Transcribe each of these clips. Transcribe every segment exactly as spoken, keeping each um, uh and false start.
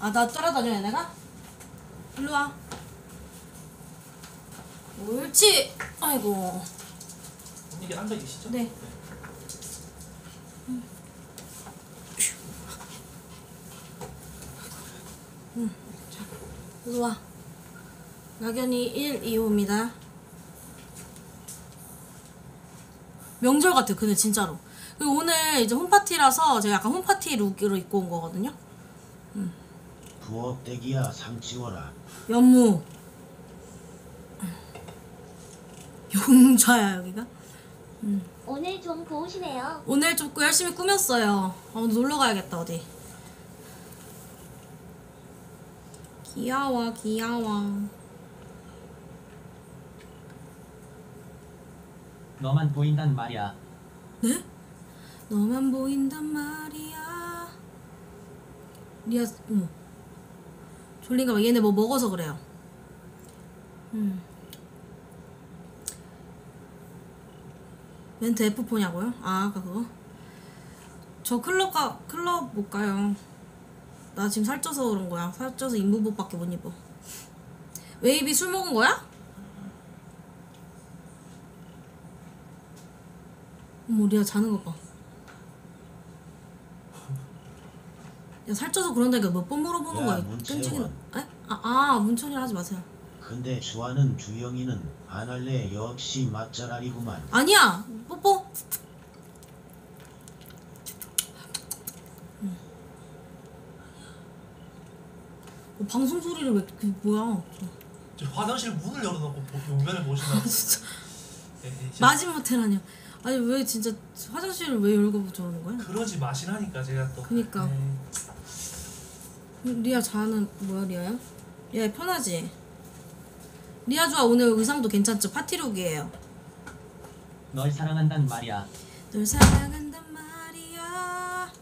아, 나 따라다녀, 얘네가? 일로와. 옳지! 아이고. 이게 앉아 계시죠? 네. 음. 음. 자, 일로와. 낙연이 일, 이 호입니다. 명절 같아, 근데 진짜로. 그리고 오늘 이제 홈파티라서 제가 약간 홈파티 룩으로 입고 온 거거든요. 음. 부엌대기야, 삼치워라. 연무. 용자야, 여기가. 음. 오늘 좀 고우시네요. 오늘 좀 열심히 꾸몄어요. 아, 오늘 놀러 가야겠다, 어디. 귀여워, 귀여워. 너만 보인단 말이야. 네? 너만 보인단 말이야. 리아, 어머. 졸린가 봐. 얘네 뭐 먹어서 그래요. 음. 멘트 에프 포냐고요? 아, 아까 그거? 저 클럽 가, 클럽 못 가요. 나 지금 살쪄서 그런 거야. 살쪄서 인부복밖에 못 입어. 웨이비 술 먹은 거야? 어머, 리아 자는 거 봐. 야, 살쪄서 그런다니까 몇 번 물어보는 야, 거야. 끈질긴. 에? 아, 아, 문천이라 하지 마세요. 근데 주아는 주영이는 안 할래. 역시 맛잘알이구만. 아니야. 뽀뽀. 음. 어, 방송 소리를 왜 그 뭐야? 저 화장실 문을 열어놓고 용변을 보시나. 진짜. 마지못해라뇨. 아니 왜 진짜 화장실을 왜 열고 저러는 거야? 그러지 마시라니까 제가 또. 그니까. 음. 리아 자는 뭐야 리아야? 리아 편하지? 리아 좋아. 오늘 의상도 괜찮죠? 파티룩이에요. 널 사랑한단 말이야. 널 사랑한단 말이야.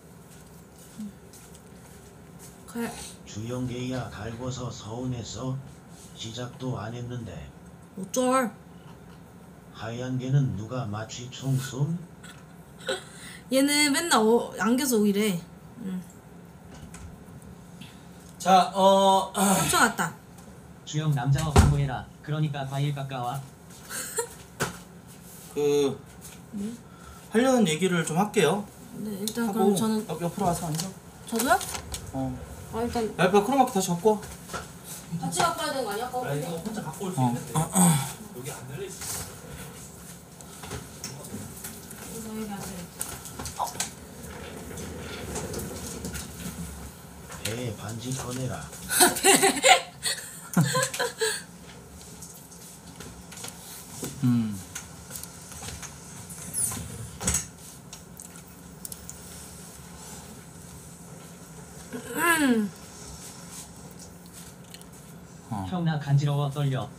갈. 주영계야 갈궈서 서운해서 시작도 안 했는데. 어쩔? 하얀 개는 누가 마취 총쏨? 얘는 맨날 어, 안겨서 오이래. 응. 자, 어... 훔쳐갔다. 주영 남자와 공부해라. 그러니까 과일 깎아와. 그... 네? 하려는 얘기를 좀 할게요. 네, 일단 그럼 저는... 어, 옆으로 와서 앉아. 저도요? 어. 아, 일단... 랄프야, 크로마키 다시 갖고 와. 같이 갖고 와야 되는 거 아니야? 나 이거 혼자 갖고 올 수 어. 있는데. 어, 어. 여기 안 열려있어. 여기 안 열려있어. 배 반지 꺼내라. 음. 음. 어. 형 나 간지러워 떨려.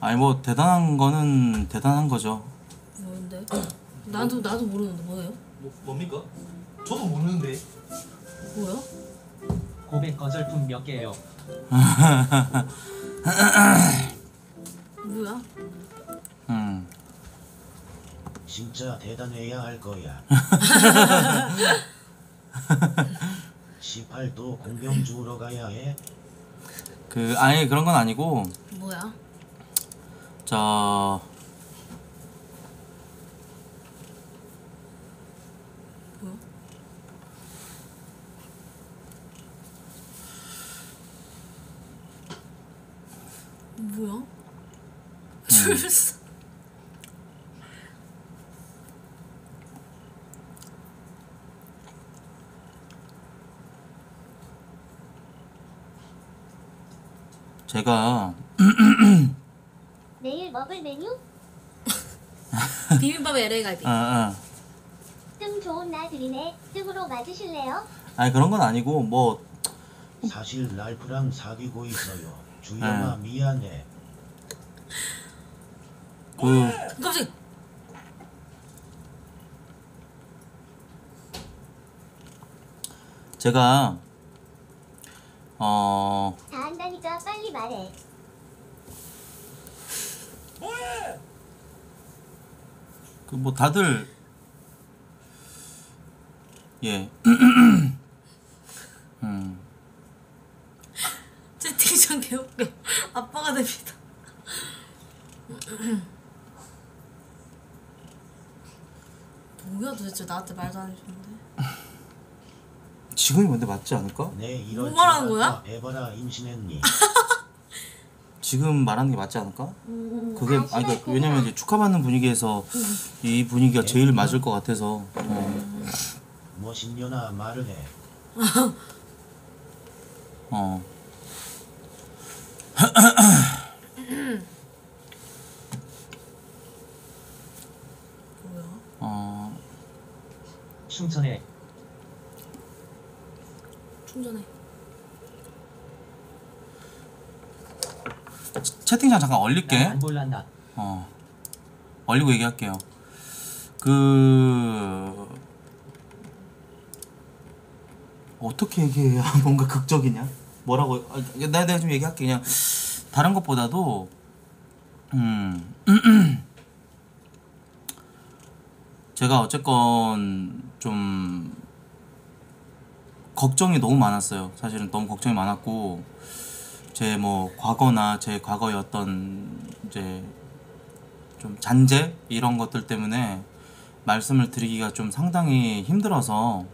아니 뭐 대단한 거는 대단한 거죠. 뭔데? 나도 나도 모르는데 뭐예요? 뭐 뭡니까? 저도 모르는데. 뭐야? 고백 거절품 몇 개요? 뭐야? 음. 진짜 대단해야 할 거야. 십팔도 공병 주우러 가야 해? 그 아니 그런 건 아니고. 뭐야? 자. 뭐야? 출사. 제가 내일 먹을 메뉴? 비빔밥 엘에이갈비. 아, 아. 뜸 좋은 날들이네. 뜸으로 맞으실래요? 아니 그런 건 아니고 뭐 사실 랄프랑 사귀고 있어요. 주영아 네. 미안해. 그 깜짝. 제가 어. 다 한다니까 빨리 말해. 그 뭐 다들 예. 음. 진짜 개웃겨. 아빠가 됩니다. 뭐야 도대체 나한테 말도 안 해주는데. 지금이 뭔데 맞지 않을까? 네, 이런 뭐 말하는 거야? 에버라 임신했니? 지금 말하는 게 맞지 않을까? 음, 그게 아, 아니 그러니까, 왜냐면 이제 축하받는 분위기에서 음. 이 분위기가 에이, 제일 맞을 것 같아서. 뭐신년아 음. 어. 말을 해. 어. 뭐야? 어. 충전해. 충전해. 채팅창 잠깐 얼릴게. 안 몰랐나. 어. 얼리고 얘기할게요. 그 어떻게 얘기해야 뭔가 극적이냐? 뭐라고? 아, 내가 내가 좀 얘기할게. 그냥 다른 것보다도 음 제가 어쨌건 좀 걱정이 너무 많았어요. 사실은 너무 걱정이 많았고 제 뭐 과거나 제 과거의 어떤 이제 좀 잔재 이런 것들 때문에 말씀을 드리기가 좀 상당히 힘들어서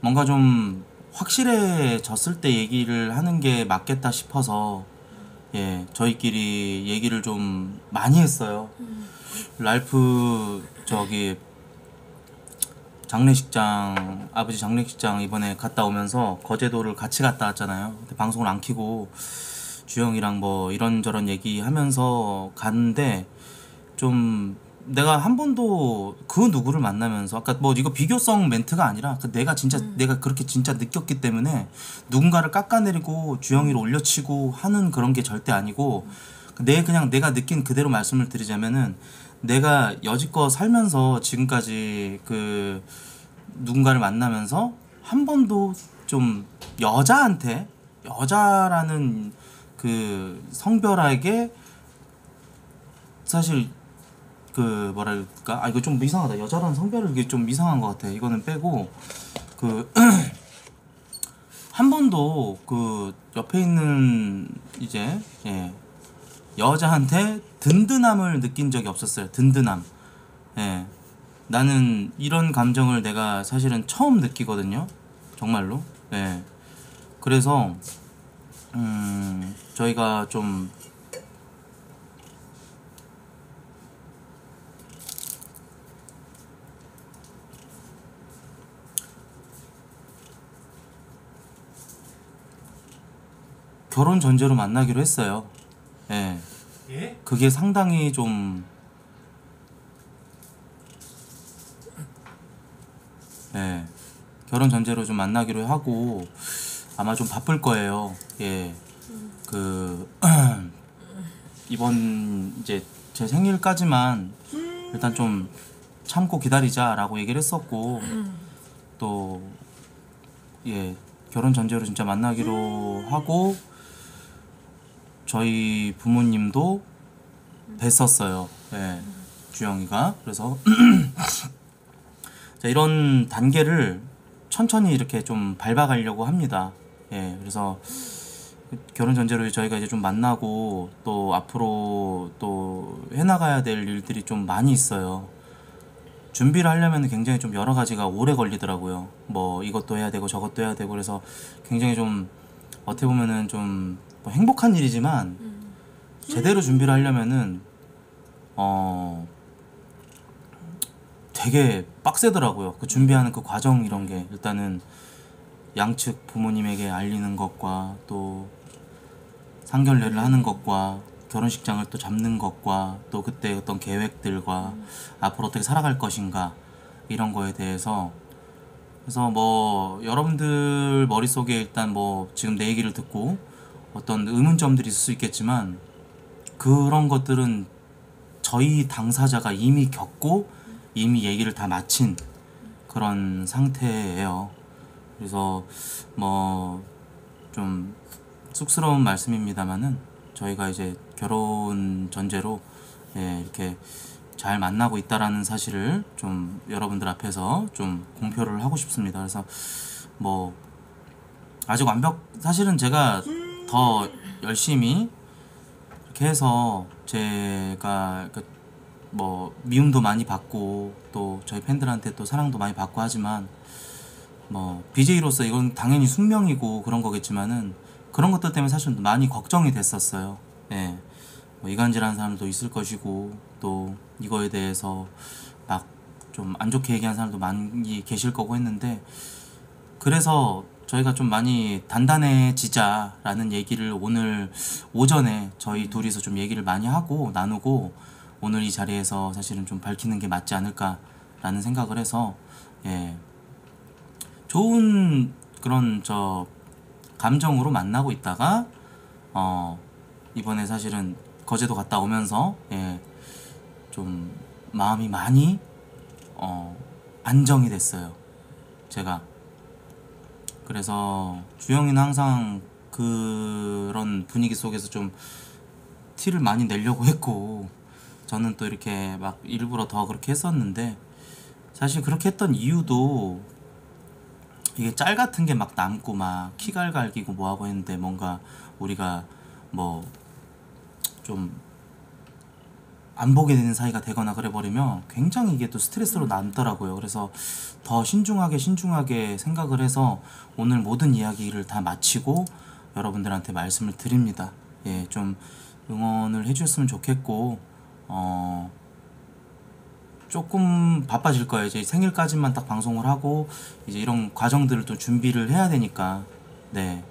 뭔가 좀 확실해졌을 때 얘기를 하는 게 맞겠다 싶어서 예 저희끼리 얘기를 좀 많이 했어요. 랄프 저기 장례식장 아버지 장례식장 이번에 갔다 오면서 거제도를 같이 갔다 왔잖아요. 근데 방송을 안 켜고 주영이랑 뭐 이런저런 얘기하면서 갔는데 좀 내가 한 번도 그 누구를 만나면서 아까 뭐 이거 비교성 멘트가 아니라 그 내가 진짜 음. 내가 그렇게 진짜 느꼈기 때문에 누군가를 깎아내리고 주영이를 올려치고 하는 그런 게 절대 아니고 음. 내 그냥 내가 느낀 그대로 말씀을 드리자면은 내가 여지껏 살면서 지금까지 그 누군가를 만나면서 한 번도 좀 여자한테 여자라는 그 성별에게 사실 그 뭐랄까 아 이거 좀 이상하다 여자라는 성별을 이게 좀 이상한 것 같아 이거는 빼고 그 한 번도 그 옆에 있는 이제 예 여자한테 든든함을 느낀 적이 없었어요. 든든함. 예. 나는 이런 감정을 내가 사실은 처음 느끼거든요. 정말로. 예. 그래서 음, 저희가 좀 결혼 전제로 만나기로 했어요. 예. 예? 그게 상당히 좀 예. 결혼 전제로 좀 만나기로 하고 아마 좀 바쁠 거예요. 예. 그 이번 이제 제 생일까지만 일단 좀 참고 기다리자라고 얘기를 했었고 또 예. 결혼 전제로 진짜 만나기로 하고 저희 부모님도 뵀었어요. 예, 주영이가. 그래서 자, 이런 단계를 천천히 이렇게 좀 밟아가려고 합니다. 예, 그래서 결혼 전제로 저희가 이제 좀 만나고 또 앞으로 또 해나가야 될 일들이 좀 많이 있어요. 준비를 하려면 굉장히 좀 여러 가지가 오래 걸리더라고요. 뭐 이것도 해야 되고 저것도 해야 되고 그래서 굉장히 좀 어떻게 보면은 좀 뭐 행복한 일이지만 음. 제대로 준비를 하려면은 어 되게 빡세더라고요. 그 준비하는 그 과정 이런 게 일단은 양측 부모님에게 알리는 것과 또 상견례를 하는 것과 결혼식장을 또 잡는 것과 또 그때 어떤 계획들과 음. 앞으로 어떻게 살아갈 것인가 이런 거에 대해서 그래서 뭐 여러분들 머릿속에 일단 뭐 지금 내 얘기를 듣고 어떤 의문점들이 있을 수 있겠지만 그런 것들은 저희 당사자가 이미 겪고 이미 얘기를 다 마친 그런 상태예요. 그래서 뭐 좀 쑥스러운 말씀입니다만은 저희가 이제 결혼 전제로 예, 이렇게 잘 만나고 있다라는 사실을 좀 여러분들 앞에서 좀 공표를 하고 싶습니다. 그래서 뭐 아직 완벽 사실은 제가 더 열심히 이렇게 해서 제가 뭐 미움도 많이 받고 또 저희 팬들한테 또 사랑도 많이 받고 하지만 뭐 비제이로서 이건 당연히 숙명이고 그런 거겠지만은 그런 것들 때문에 사실 많이 걱정이 됐었어요. 예. 뭐 이간질하는 사람도 있을 것이고 또 이거에 대해서 막 좀 안 좋게 얘기하는 사람도 많이 계실 거고 했는데 그래서 저희가 좀 많이 단단해지자라는 얘기를 오늘 오전에 저희 둘이서 좀 얘기를 많이 하고 나누고 오늘 이 자리에서 사실은 좀 밝히는 게 맞지 않을까라는 생각을 해서 예. 좋은 그런 저 감정으로 만나고 있다가 어 이번에 사실은 거제도 갔다 오면서 예 좀 마음이 많이 어 안정이 됐어요. 제가 그래서 주영이는 항상 그런 분위기 속에서 좀 티를 많이 내려고 했고 저는 또 이렇게 막 일부러 더 그렇게 했었는데 사실 그렇게 했던 이유도 이게 짤 같은 게 막 남고 막 키갈갈기고 뭐하고 했는데 뭔가 우리가 뭐 좀 안 보게 되는 사이가 되거나 그래버리면 굉장히 이게 또 스트레스로 남더라고요. 그래서 더 신중하게 신중하게 생각을 해서 오늘 모든 이야기를 다 마치고 여러분들한테 말씀을 드립니다. 예, 좀 응원을 해주셨으면 좋겠고 어... 조금 바빠질 거예요. 이제 생일까지만 딱 방송을 하고 이제 이런 과정들을 또 준비를 해야 되니까 네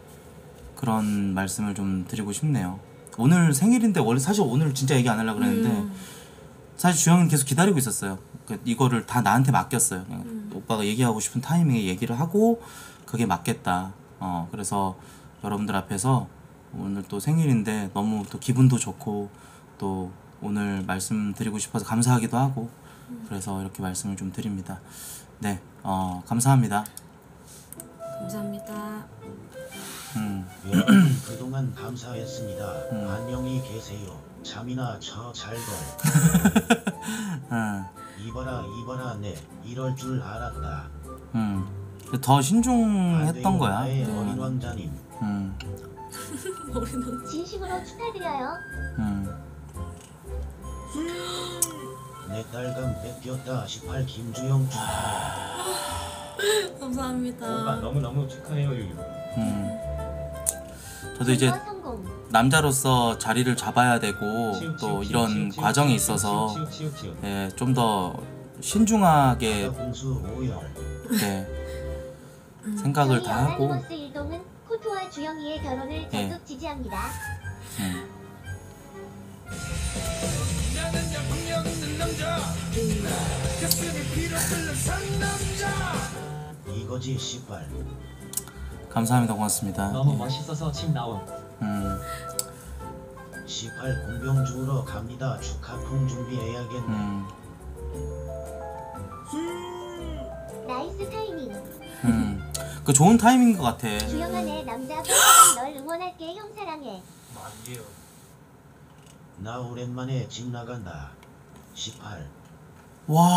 그런 말씀을 좀 드리고 싶네요. 오늘 생일인데 원래 사실 오늘 진짜 얘기 안 하려고 그랬는데 음. 사실 주영은 계속 기다리고 있었어요. 그러니까 이거를 다 나한테 맡겼어요. 그냥 음. 오빠가 얘기하고 싶은 타이밍에 얘기를 하고 그게 맞겠다. 어 그래서 여러분들 앞에서 오늘 또 생일인데 너무 또 기분도 좋고 또 오늘 말씀드리고 싶어서 감사하기도 하고 그래서 이렇게 말씀을 좀 드립니다. 네, 어 감사합니다. 감사합니다. 음. 여러분 그동안 감사했습니다. 음. 안녕히 계세요. 잠이나 자 잘걸. 음. 이봐라 이봐라 내 이럴 줄 알았다. 음. 더 신중했던 거야. 어린 왕자님. 음. 진심으로 축하드려요. 음. 내 딸감 뺏겼다 십팔 김주영 축하. 감사합니다. 오빠 너무너무 축하해요. 음. 저도 이제 남자로서 자리를 잡아야 되고 치우, 또 치우, 이런 치우, 치우, 과정이 치우, 있어서 치우, 치우, 치우. 예, 좀 더 신중하게 네, 생각을 다 하고 일동은 코트와 주영이의 결혼을 적극 예. 지지합니다. 음. 이거지 씨발. 감사합니다. 고맙습니다. 너무 예. 멋있어서 침 나옴. 음. 씨발 공병 주우러 갑니다. 축하품 준비해야겠네. 음. 나이스 타이밍. 음. 그 좋은 타이밍인 것 같아. 주영아 내 남자 널 응원할게 형 사랑해. 맞지요. 나 오랜만에 집 나간다. 십팔. 와.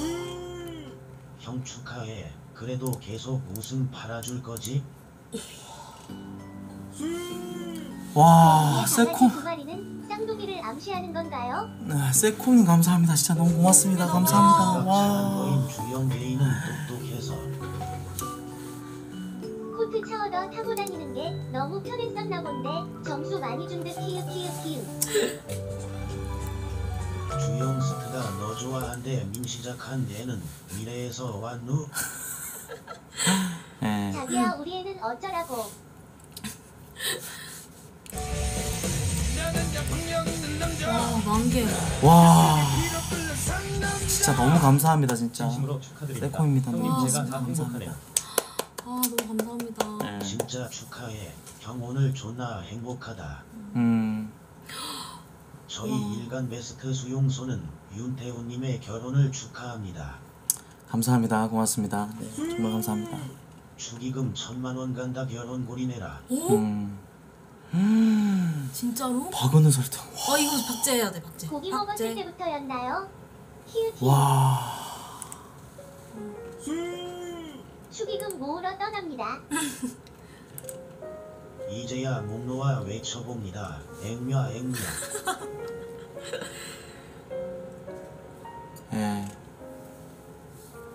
음. 형 축하해. 그래도 계속 웃음 팔아줄 거지? 음. 와, 세콘. 두 마리는 쌍둥이를 암시하는 건가요? 네, 세콘이 감사합니다. 진짜 너무 고맙습니다. 감사합니다. 와. 주영 개인은 똑똑해서. 코트 차오더 타고 다니는 게 너무 편했었나 본데 점수 많이 준 듯 키읔 키읔 키읔. 주영 스트가 너 좋아한데 밈 시작한 애는 미래에서 왔누? 네. 자기야 우리 애는 어쩌라고? 와 만개. 와 진짜 너무 감사합니다 진짜. 세코입니다. 제가 다 행복하네요. 아 너무 감사합니다. 네. 진짜 축하해. 형 오늘 존나 행복하다. 음. 저희 일간 베스트 수용소는 윤태훈님의 결혼을 축하합니다. 감사합니다. 고맙습니다. 네, 정말 감사합니다. 축의금 천만 원 간다 결혼 고리내라. 음. 음. 진짜로? 박은우 설탕. 와 어, 이거 박제해야 돼 박제. 고기 박제. 먹었을 때부터였나요? 키우키. 와. 음. 축의금 모으러 떠납니다. 이제야 목 놓아 외쳐봅니다. 액면 액면. 음.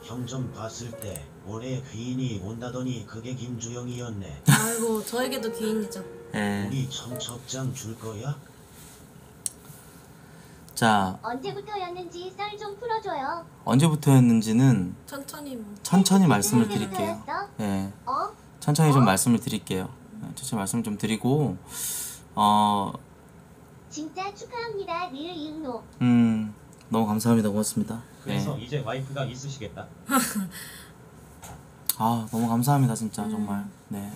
형 좀 봤을 때 올해 귀인이 온다더니 그게 김주영이었네. 아이고 저에게도 귀인이죠. 음. 우리 청첩장 줄 거야? 자, 언제부터였는지 썰 좀 풀어줘요. 언제부터였는지는 천천히 천천히 말씀을 드릴게요. 예, 어? 천천히 어? 좀 말씀을 드릴게요. 천천히 말씀 좀 드리고 어 진짜 축하합니다. 늘 이은호. 음, 너무 감사합니다. 고맙습니다. 그래서 예. 이제 와이프가 있으시겠다. 아, 너무 감사합니다. 진짜 음. 정말 네.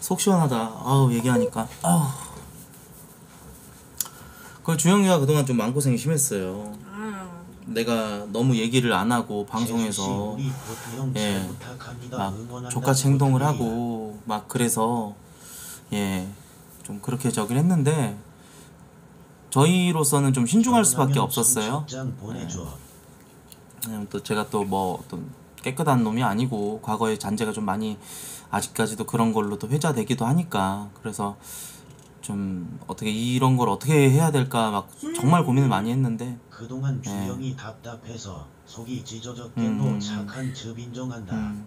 속 시원하다. 아우 얘기하니까. 아우. 그 주영이가 그동안 좀 마음고생이 심했어요. 아. 내가 너무 얘기를 안 하고 방송에서 예, 막 족같이 행동을 하고 막 그래서 예, 좀 그렇게 저기를 했는데 저희로서는 좀 신중할 수밖에 없었어요. 예. 또 제가 또 뭐 어떤 깨끗한 놈이 아니고 과거의 잔재가 좀 많이 아직까지도 그런 걸로 또 회자되기도 하니까 그래서 좀 어떻게 이런 걸 어떻게 해야 될까 막 정말 고민을 많이 했는데 그동안 주영이 네. 답답해서 속이 찢어졌겠노. 음. 착한 즙 인정한다. 음.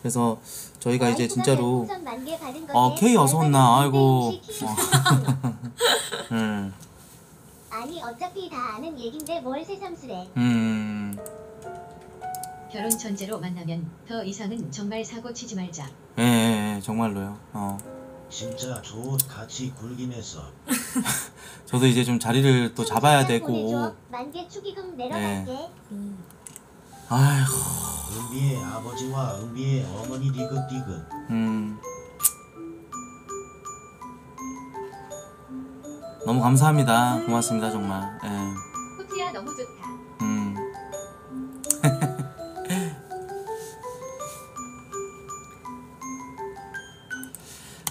그래서 저희가 이제 진짜로 어 K 어서 온나 아이고 어. 음. 아니 어차피 다 아는 얘긴데 뭘 새삼스레. 음. 결혼 전제로 만나면 더 이상은 정말 사고 치지 말자. 예, 예, 예 정말로요. 어. 진짜 좋은 같이 굴긴 했어. 저도 이제 좀 자리를 또 잡아야 되고. 만개 축의금 내려갈게. 예. 음. 아이고. 은비의 아버지와 은비의 어머니 디귿디귿. 음. 너무 감사합니다. 음. 고맙습니다 정말. 예. 코트야 너무 좋다. 음.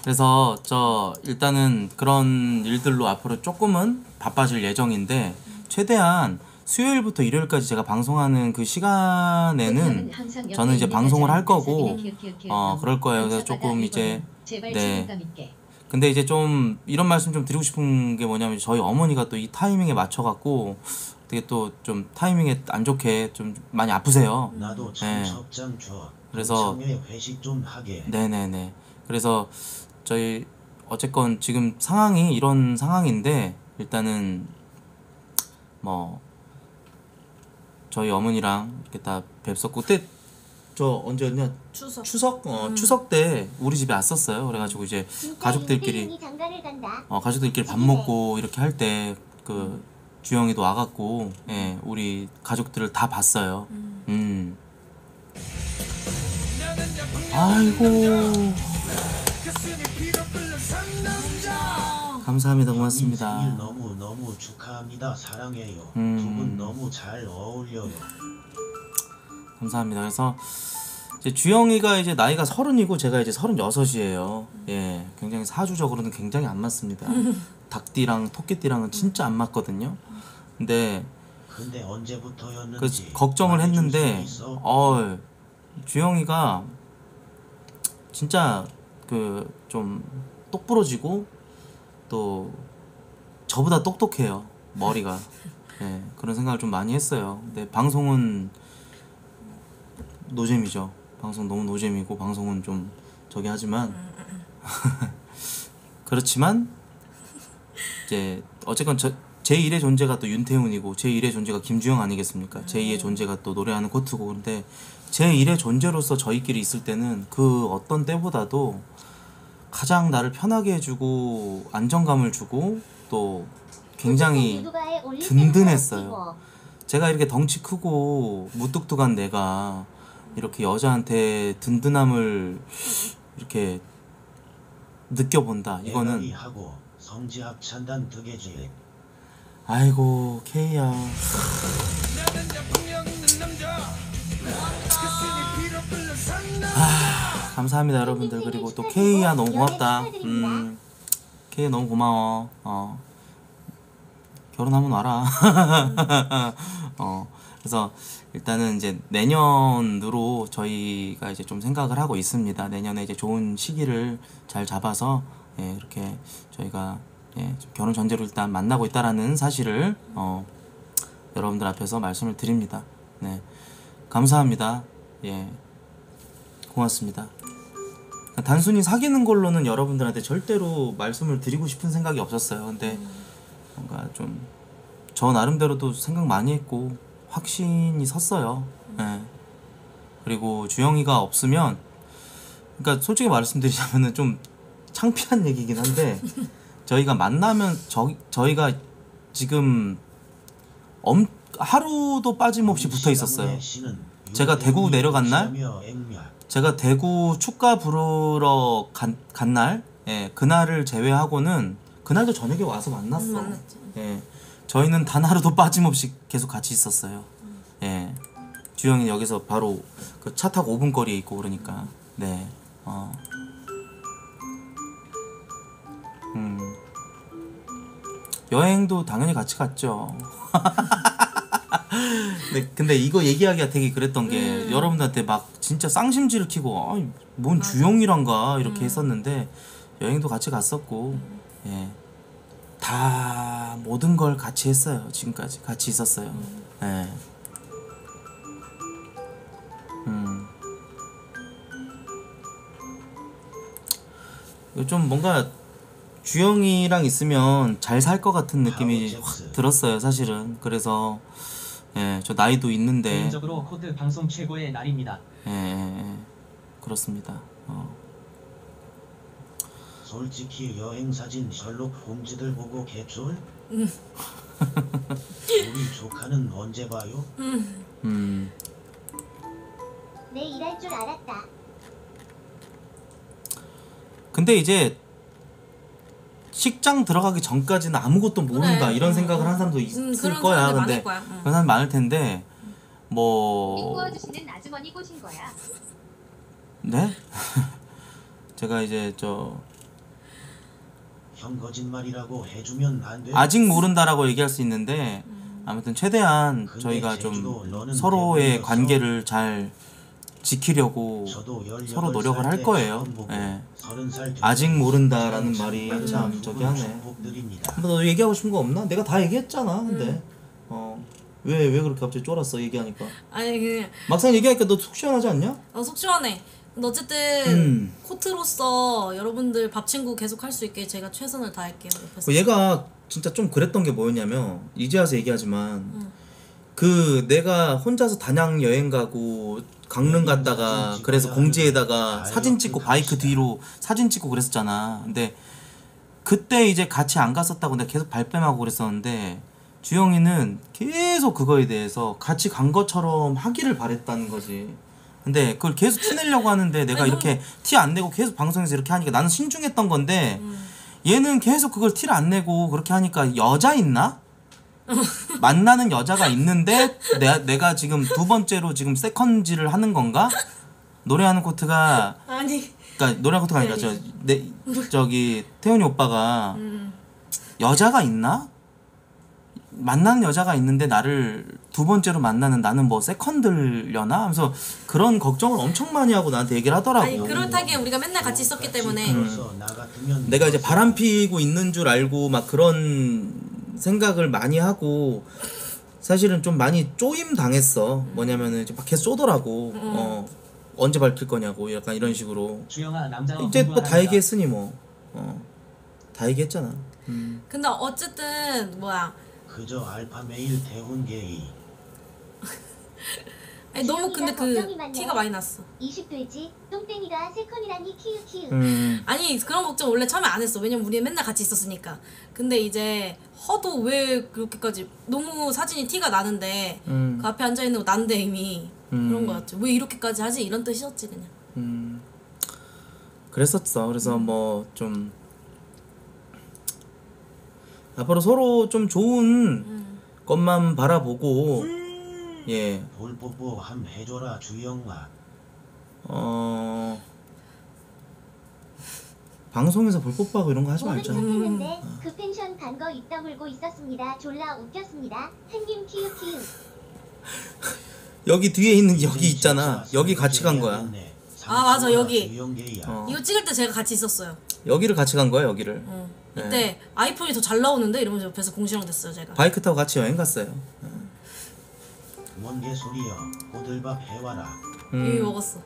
그래서 저 일단은 그런 일들로 앞으로 조금은 바빠질 예정인데 최대한 수요일부터 일요일까지 제가 방송하는 그 시간에는 저는 이제 방송을 할 거고 어 그럴 거예요. 그래서 조금 이제 네. 근데 이제 좀 이런 말씀 좀 드리고 싶은 게 뭐냐면 저희 어머니가 또 이 타이밍에 맞춰 갖고 되게 또 좀 타이밍에 안 좋게 좀 많이 아프세요. 나도 청첩장 줘. 그래서 회식 좀 하게. 네네네. 그래서 저희 어쨌건 지금 상황이 이런 상황인데 일단은 뭐 저희 어머니랑 이렇게 다 뵙었고 그때 저 언제였냐 추석 추석 어 음. 추석 때 우리 집에 왔었어요. 그래가지고 이제 가족들끼리 어 가족들끼리 밥 먹고 이렇게 할 때 그 주영이도 와갖고 예 우리 가족들을 다 봤어요. 음. 음. 아이고. 감사합니다. 고맙습니다. 생일 너무 너무 축하합니다. 사랑해요. 음. 두 분 너무 잘 어울려요. 감사합니다. 그래서 이제 주영이가 이제 나이가 서른이고 제가 이제 서른여섯이에요. 예, 굉장히 사주적으로는 굉장히 안 맞습니다. 닭띠랑 토끼띠랑은 진짜 안 맞거든요. 근데 근데 언제부터였는지 그 걱정을 했는데 어 주영이가 진짜 그 좀 똑부러지고 또 저보다 똑똑해요. 머리가. 네, 그런 생각을 좀 많이 했어요. 근데 방송은 노잼이죠. 방송 너무 노잼이고 방송은 좀 저기 하지만 그렇지만 이제 어쨌건 저, 제일의 존재가 또 윤태훈이고 제일의 존재가 김주영 아니겠습니까? 제이의 존재가 또 노래하는 코트고 근데 제일의 존재로서 저희끼리 있을 때는 그 어떤 때보다도 가장 나를 편하게 해주고 안정감을 주고 또 굉장히 든든했어요. 제가 이렇게 덩치 크고 무뚝뚝한 내가 이렇게 여자한테 든든함을 이렇게 느껴본다. 이거는 아이고 케이야. 아, 감사합니다 여러분들. 그리고 또 케이야 너무 고맙다. 음, 케이 너무 고마워. 어, 결혼하면 와라. 어, 그래서 일단은 이제 내년으로 저희가 이제 좀 생각을 하고 있습니다. 내년에 이제 좋은 시기를 잘 잡아서 예, 이렇게 저희가 예, 결혼 전제로 일단 만나고 있다라는 사실을 어, 여러분들 앞에서 말씀을 드립니다. 네, 감사합니다. 예, 고맙습니다. 단순히 사귀는 걸로는 여러분들한테 절대로 말씀을 드리고 싶은 생각이 없었어요. 근데 뭔가 좀 저 나름대로도 생각 많이 했고 확신이 섰어요. 네. 그리고 주영이가 없으면, 그러니까 솔직히 말씀드리자면은 좀 창피한 얘기긴 한데 저희가 만나면 저, 저희가 지금 엄, 하루도 빠짐없이 붙어 있었어요. 제가 대구 내려간 날, 제가 대구 축가 부르러 간, 간 날, 예, 그날을 제외하고는 그날도 저녁에 와서 만났어. 예, 저희는 단 하루도 빠짐없이 계속 같이 있었어요. 예, 주영이 여기서 바로 그 차 타고 오 분 거리에 있고 그러니까. 네, 어, 음, 여행도 당연히 같이 갔죠. 네, 근데 이거 얘기하기가 되게 그랬던 게 음. 여러분들한테 막 진짜 쌍심지를 키고 아이, 뭔 맞아. 주영이란가 이렇게 음. 했었는데 여행도 같이 갔었고 음. 예, 다 모든 걸 같이 했어요. 지금까지 같이 있었어요. 음. 예. 음. 좀 뭔가 주영이랑 있으면 잘 살 것 같은 느낌이 확 들었어요, 사실은. 그래서 예, 저 나이도 있는데 개인적으로 코트 방송 최고의 날입니다. 예, 예, 그렇습니다. 어. 솔직히 여행 사진 셜록 홈즈들 보고 개쫄? 음. 우리 조카는 언제 봐요? 음. 음. 내 일할 줄 알았다. 근데 이제 식장 들어가기 전까지는 아무것도 모른다 그래. 이런 생각을 한 사람도 있을 음, 그런 거야. 근데 거야. 응. 그런 사람 많을 텐데 뭐 인구 아저씨는 아주머니 꼬신 거야. 네? 제가 이제 저 형 거짓말이라고 해주면 안 돼. 아직 모른다라고 얘기할 수 있는데 음. 아무튼 최대한 저희가 좀 서로의 관계를 잘 지키려고 서로 노력을 할 거예요. 예. 아직 모른다라는 말이 참 저기 하네. 너 얘기하고 싶은 거 없나? 내가 다 얘기했잖아. 근데 음. 어, 왜, 왜 그렇게 갑자기 쫄았어? 얘기하니까. 아니 그 막상 얘기하니까 너 속 시원하지 않냐? 어, 속 시원해. 근데 어쨌든 음. 코트로서 여러분들 밥 친구 계속 할 수 있게 제가 최선을 다할게요. 옆에서. 얘가 진짜 좀 그랬던 게 뭐였냐면 이제 와서 얘기하지만 음. 그 내가 혼자서 단양 여행 가고 강릉 갔다가 그래서 공지에다가 사진 찍고 바이크 뒤로 사진 찍고 그랬었잖아. 근데 그때 이제 같이 안 갔었다고 내가 계속 발뺌하고 그랬었는데 주영이는 계속 그거에 대해서 같이 간 것처럼 하기를 바랬다는 거지. 근데 그걸 계속 티내려고 하는데 내가 이렇게 티 안 내고 계속 방송에서 이렇게 하니까 나는 신중했던 건데 얘는 계속 그걸 티를 안 내고 그렇게 하니까 여자 있나? 만나는 여자가 있는데 내, 내가 지금 두 번째로 지금 세컨지를 하는 건가? 노래하는 코트가 아니 그러니까 노래하는 코트가 아니라 저, 내, 저기 태훈이 오빠가 음. 여자가 있나? 만나는 여자가 있는데 나를 두 번째로 만나는 나는 뭐 세컨드려나? 하면서 그런 걱정을 엄청 많이 하고 나한테 얘기를 하더라고. 아니 그렇다기에 우리가 맨날 같이 있었기 때문에 음. 내가 이제 바람피고 있는 줄 알고 막 그런 생각을 많이 하고 사실은 좀 많이 쪼임 당했어. 뭐냐면은 이제 막 계속 쏘더라고. 음. 어, 언제 밝힐 거냐고 약간 이런 식으로. 주영아, 남자가 이제 뭐 다 얘기했으니 뭐 어, 다 얘기했잖아. 음. 근데 어쨌든 뭐야 그저 알파 메일 대운 게이. 아니 너무 근데 그 티가 많이 났어. 이십 대지 똥땡이가 세컨이라니 키우 키우. 음. 아니 그런 걱정 원래 처음에 안 했어. 왜냐면 우리 맨날 같이 있었으니까. 근데 이제 허도 왜 그렇게까지 너무 사진이 티가 나는데 음. 그 앞에 앉아 있는 거 난데 이미 음. 그런 거였지. 왜 이렇게까지 하지 이런 뜻이었지 그냥. 음. 그랬었어. 그래서 음. 뭐 좀 앞으로 서로 좀 좋은 음. 것만 바라보고. 음. 예. 볼 뽀뽀 함 해줘라 주영아. 어 방송에서 볼 뽀뽀하고 이런 거 하지 말자. 오늘 그 펜션 간 거 입 다물고 있었습니다. 졸라 웃겼습니다. 팬님 키우 키우. 여기 뒤에 있는 여기 있잖아. 여기 같이 간 거야. 아 맞아 여기. 어. 이거 찍을 때 제가 같이 있었어요. 여기를 같이 간 거야 여기를. 어. 이때 네. 아이폰이 더 잘 나오는데 이러면서 옆에서 공시랑 됐어요 제가. 바이크 타고 같이 여행 갔어요. 뭔 개소리야. 호들밥 해와라. 음. 이거 먹었어.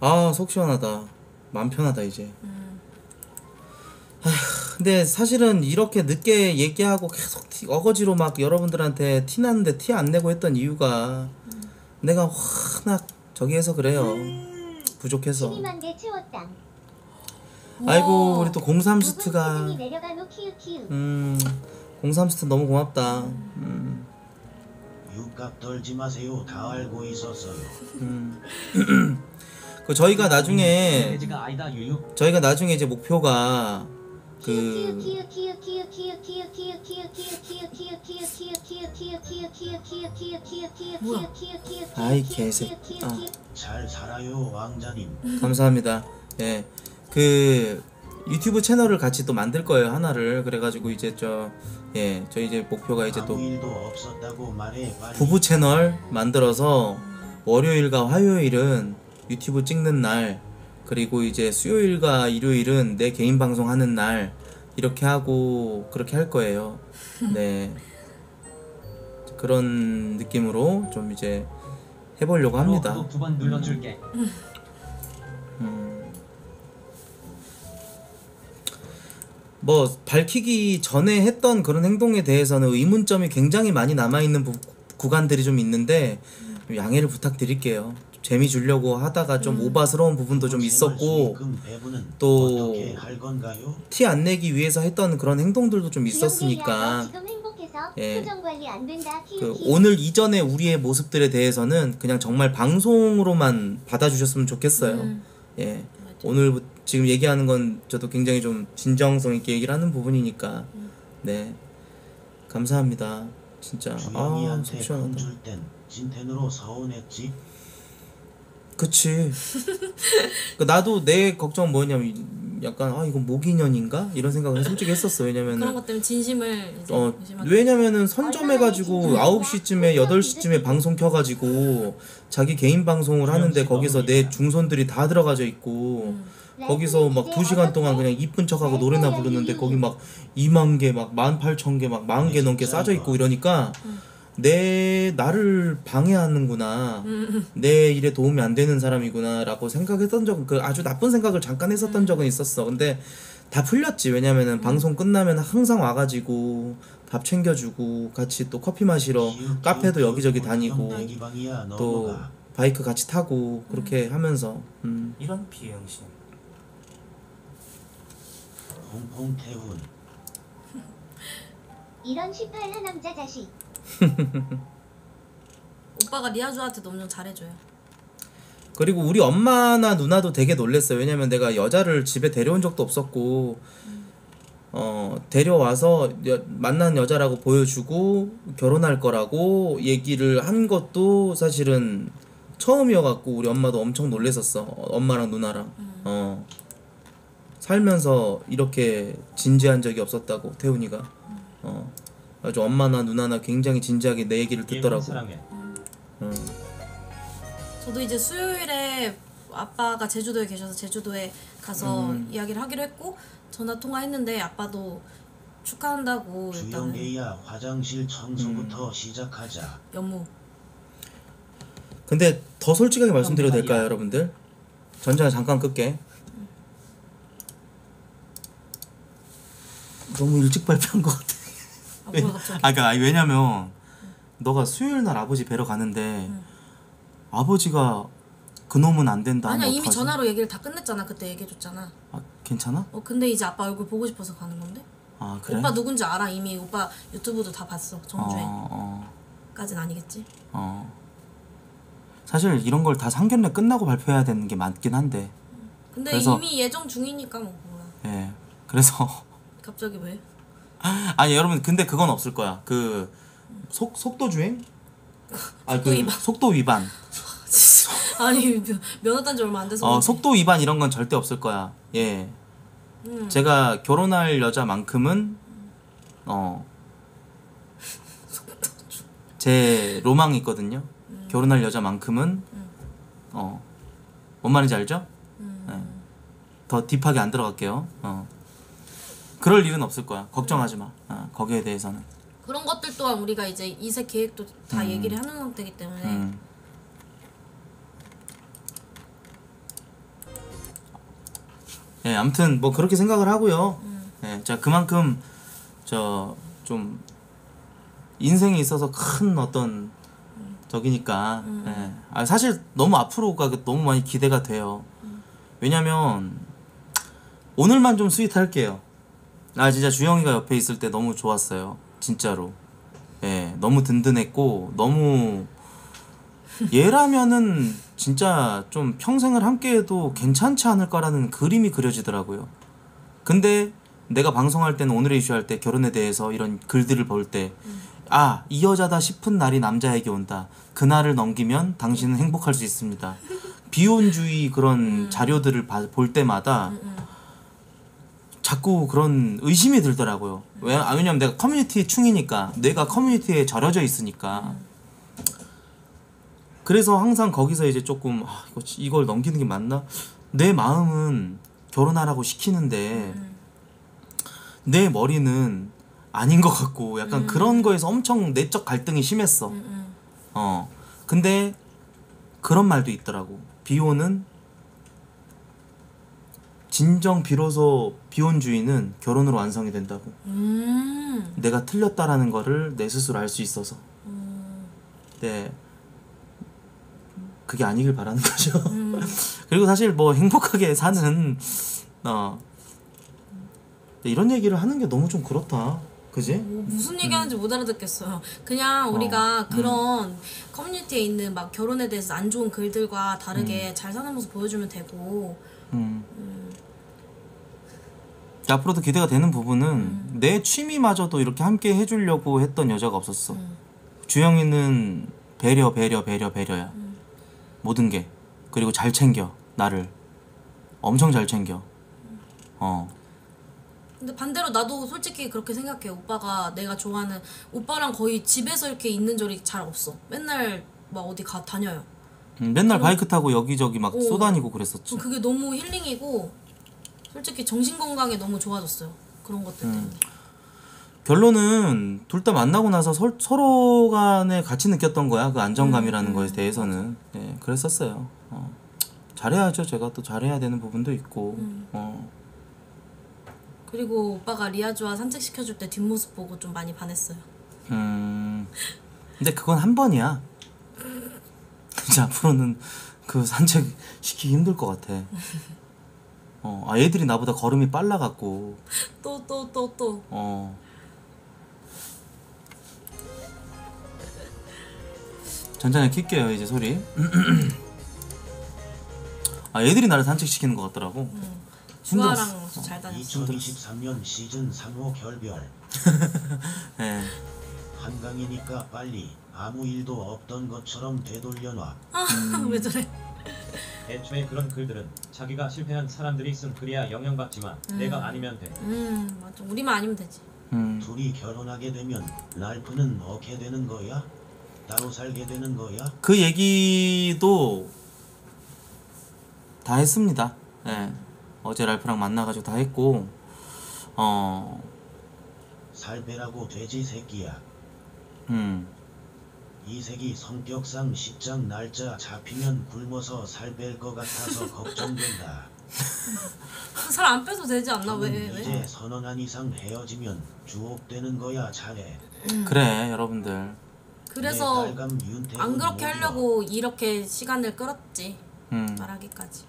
아, 속 시원하다. 마음 편하다 이제. 음. 아휴, 근데 사실은 이렇게 늦게 얘기하고 계속 티, 어거지로 막 여러분들한테 티 났는데 티 안 내고 했던 이유가 음. 내가 워낙 저기에서 그래요. 음. 부족해서. 십이만 개 채웠다. 아이고 우리 또 공삼 스트가. 음, 공삼 스트 너무 고맙다. 음. 육갑 떨지 마세요. 다 알고 있었어요. 음. 그 저희가 나중에 저희가 나중에 이제 목표가 그 뭐야? 아이 개새. 아. 잘 살아요 왕자님. 감사합니다. 예, 그 유튜브 채널을 같이 또 만들 거예요 하나를. 그래가지고 이제 저 예, 저 이제 목표가 이제 또 부부 채널 만들어서 월요일과 화요일은 유튜브 찍는 날, 그리고 이제 수요일과 일요일은 내 개인 방송 하는 날 이렇게 하고 그렇게 할 거예요. 네. 그런 느낌으로 좀 이제 해보려고 합니다. 구독 두 번 눌러줄게. 음. 뭐 밝히기 전에 했던 그런 행동에 대해서는 의문점이 굉장히 많이 남아있는 부, 구간들이 좀 있는데 양해를 부탁드릴게요. 재미 주려고 하다가 좀 음. 오바스러운 부분도 좀 있었고 또 티 안 내기 위해서 했던 그런 행동들도 좀 있었으니까 예. 그 오늘 이전의 우리의 모습들에 대해서는 그냥 정말 방송으로만 받아주셨으면 좋겠어요. 음. 예. 오늘 지금 얘기하는 건 저도 굉장히 좀 진정성 있게 얘기를 하는 부분이니까 음. 네 감사합니다 진짜. 아 속시원하다. 그치. 나도 내 걱정은 뭐였냐면 약간 아 이거 모기년인가? 이런 생각을 솔직히 했었어. 왜냐면은 그런 것 때문에 진심을 어, 왜냐면은 선점해가지고 아홉 시쯤에 여덟 시쯤에 방송 켜가지고 자기 개인 방송을 하는데 거기서 내 중손들이 다 들어가져 있고 음. 거기서 막 두 시간 동안 그냥 이쁜 척하고 노래나 부르는데 거기 막 이만 개 막 만 팔천 개 막 만 개 넘게 싸져 있고 이러니까 음. 내 나를 방해하는구나. 음. 내 일에 도움이 안 되는 사람이구나 라고 생각했던 적은 그 아주 나쁜 생각을 잠깐 했었던 음. 적은 있었어. 근데 다 풀렸지. 왜냐면은 음. 방송 끝나면 항상 와가지고 밥 챙겨주고 같이 또 커피 마시러 음. 카페도 여기저기 다니고 또 바이크 같이 타고 그렇게 음. 하면서 음. 이런 비행신 홍홍태훈 이런 십팔 한 남자 자식. 오빠가 리아주한테도 엄청 잘해줘요. 그리고 우리 엄마나 누나도 되게 놀랬어요. 왜냐면 내가 여자를 집에 데려온 적도 없었고 음. 어 데려와서 여, 만난 여자라고 보여주고 결혼할 거라고 얘기를 한 것도 사실은 처음이어갖고 우리 엄마도 엄청 놀랬었어. 엄마랑 누나랑 음. 어 살면서 이렇게 진지한 적이 없었다고 태훈이가 음. 어 아주 엄마나 누나나 굉장히 진지하게 내 얘기를 듣더라고. 음. 음. 저도 이제 수요일에 아빠가 제주도에 계셔서 제주도에 가서 음. 이야기를 하기로 했고 전화 통화했는데 아빠도 축하한다고. 주영계야 화장실 청소부터 음. 시작하자. 연무. 근데 더 솔직하게 말씀드려도 될까요, 여러분들? 전쟁을 잠깐 끌게. 음. 너무 일찍 발표한 것 같아. 왜, 아, 그러니까 왜냐면 응. 너가 수요일 날 아버지 뵈러 가는데 응. 아버지가 그놈은 안 된다. 아니야 이미 어떡하지? 전화로 얘기를 다 끝냈잖아. 그때 얘기해줬잖아. 아 괜찮아? 어 근데 이제 아빠 얼굴 보고 싶어서 가는 건데. 아 그래? 오빠 누군지 알아 이미. 오빠 유튜브도 다 봤어. 정주행까진 어, 어. 아니겠지? 어 사실 이런 걸 다 상견례 끝나고 발표해야 되는 게 맞긴 한데 응. 근데 그래서, 이미 예정 중이니까 뭐 몰라. 예 그래서 갑자기 왜? 아니 여러분 근데 그건 없을 거야. 그 속 속도 주행? 아 그 속도 위반. 속도 위반. 아니 면허 딴 지 얼마 안 돼서. 어, 속도 위반 이런 건 절대 없을 거야. 예. 음. 제가 결혼할 여자만큼은 어 제 로망이 있거든요. 음. 결혼할 여자만큼은 음. 어 뭔 말인지 알죠? 음. 예. 더 딥하게 안 들어갈게요. 어. 그럴 일은 없을 거야. 걱정하지 마. 어, 거기에 대해서는. 그런 것들 또한 우리가 이제 이세 계획도 다 음. 얘기를 하는 상태이기 때문에. 음. 예, 아무튼 뭐 그렇게 생각을 하고요. 음. 예, 자 그만큼 저 좀 인생에 있어서 큰 어떤 음. 저기니까. 음. 예. 아, 사실 너무 앞으로가 너무 많이 기대가 돼요. 음. 왜냐면 오늘만 좀 스윗할게요. 아 진짜 주영이가 옆에 있을 때 너무 좋았어요. 진짜로. 예, 너무 든든했고 너무 얘라면은 진짜 좀 평생을 함께해도 괜찮지 않을까라는 그림이 그려지더라고요. 근데 내가 방송할 때는 오늘의 이슈 할 때 결혼에 대해서 이런 글들을 볼 때 아, 이 여자다 싶은 날이 남자에게 온다. 그날을 넘기면 당신은 행복할 수 있습니다. 비혼주의 그런 자료들을 볼 때마다 자꾸 그런 의심이 들더라고요. 왜? 아, 왜냐면 내가 커뮤니티 충이니까, 내가 커뮤니티에 절여져 있으니까. 그래서 항상 거기서 이제 조금 아, 이거, 이걸 넘기는 게 맞나? 내 마음은 결혼하라고 시키는데 내 머리는 아닌 것 같고 약간 음. 그런 거에서 엄청 내적 갈등이 심했어. 어. 근데 그런 말도 있더라고. 비혼은 진정 비로소 비혼주의는 결혼으로 완성이 된다고. 음. 내가 틀렸다라는 거를 내 스스로 알 수 있어서. 음. 네. 그게 아니길 바라는 거죠. 음. 그리고 사실 뭐 행복하게 사는 어. 이런 얘기를 하는 게 너무 좀 그렇다. 그지? 뭐 무슨 얘기하는지 음. 못 알아듣겠어요. 그냥 우리가 어. 그런 음. 커뮤니티에 있는 막 결혼에 대해서 안 좋은 글들과 다르게 음. 잘 사는 모습 보여주면 되고. 음. 음. 앞으로도 기대가 되는 부분은 음. 내 취미마저도 이렇게 함께 해주려고 했던 여자가 없었어. 음. 주영이는 배려 배려 배려 배려야. 음. 모든 게. 그리고 잘 챙겨. 나를 엄청 잘 챙겨. 어. 근데 반대로 나도 솔직히 그렇게 생각해. 오빠가 내가 좋아하는 오빠랑 거의 집에서 이렇게 있는 적이 잘 없어. 맨날 막 어디 가 다녀요. 음, 맨날 그리고, 바이크 타고 여기저기 막 어, 쏘다니고 그랬었지. 그게 너무 힐링이고 솔직히 정신 건강에 너무 좋아졌어요. 그런 것들 때문에. 음. 결론은 둘 다 만나고 나서 서, 서로 간에 같이 느꼈던 거야. 그 안정감이라는 음, 거에 음. 대해서는. 예, 그랬었어요. 어. 잘해야죠. 제가 또 잘해야 되는 부분도 있고. 음. 어. 그리고 오빠가 리아주와 산책시켜줄 때 뒷모습 보고 좀 많이 반했어요. 음. 근데 그건 한 번이야. 이제 앞으로는 그 산책시키기 힘들 것 같아. 어, 아, 애들이 나보다 걸음이 빨라갖고. 또, 또, 또, 또. 어. 전자에 킬게요 이제 소리. 아 애들이 나를 산책시키는 것 같더라고. 응. 주아랑 잘 다녔어. 이천이십삼 년 시즌 삼 호 결별. 네. 한강이니까 빨리 아무 일도 없던 것처럼 되돌려놔. 아, 음. 왜 저래? 애초에 그런 글들은 자기가 실패한 사람들이 쓴 글이야 영향받지만 음. 내가 아니면 돼. 음 맞아. 우리만 아니면 되지. 음. 둘이 결혼하게 되면 랄프는 어떻게 되는 거야? 따로 살게 되는 거야? 그 얘기도 다 했습니다. 예. 어제 랄프랑 만나가지고 다 했고 어... 살 빼라고 돼지 새끼야. 음. 이 새끼 성격상 십장 날짜 잡히면 굶어서 살 뺄 것 같아서 걱정된다. 살 안 빼도 되지 않나? 왜? 이제 왜? 선언한 이상 헤어지면 주옥되는 거야. 잘해. 음. 그래 여러분들 그래서 안 그렇게 하려고 이렇게 시간을 끌었지. 음. 말하기까지.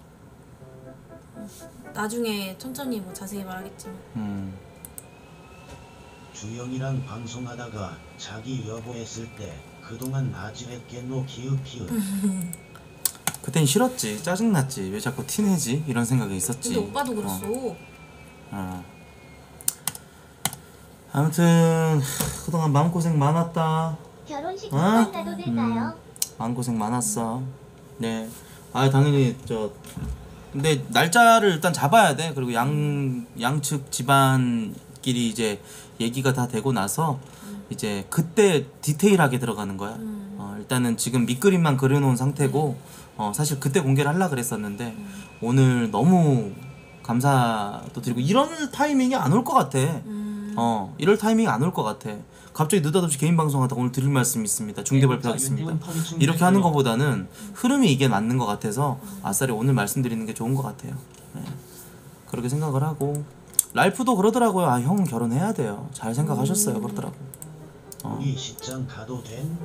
나중에 천천히 뭐 자세히 말하겠지만. 음. 주영이랑 방송하다가 자기 여보 했을 때 그동안 아찔했겠노. 기윽기윽. 그땐 싫었지. 짜증났지. 왜 자꾸 티내지? 이런 생각이 있었지. 근데 오빠도 그랬어. 어. 어. 아무튼 그동안 마음고생 많았다. 결혼식 어? 음, 마음고생 많았어. 네, 아 당연히 저 근데 날짜를 일단 잡아야 돼. 그리고 양 양측 집안끼리 이제 얘기가 다 되고 나서 음. 이제 그때 디테일하게 들어가는 거야. 음. 어, 일단은 지금 밑그림만 그려놓은 상태고 어, 사실 그때 공개를 하려고 그랬었는데 음. 오늘 너무 감사도 드리고 이런 타이밍이 안 올 것 같아. 음. 어 이럴 타이밍이 안 올 것 같아. 갑자기 느닷없이 개인 방송하다가 오늘 드릴 말씀이 있습니다. 중대 발표하겠습니다. 이렇게 하는 것보다는 흐름이 이게 맞는 것 같아서 아싸리 오늘 말씀드리는 게 좋은 것 같아요. 네. 그렇게 생각을 하고 랄프도 그러더라고요. 아 형은 결혼해야 돼요. 잘 생각하셨어요. 그러더라고. 어. 우리 직장 가도 된?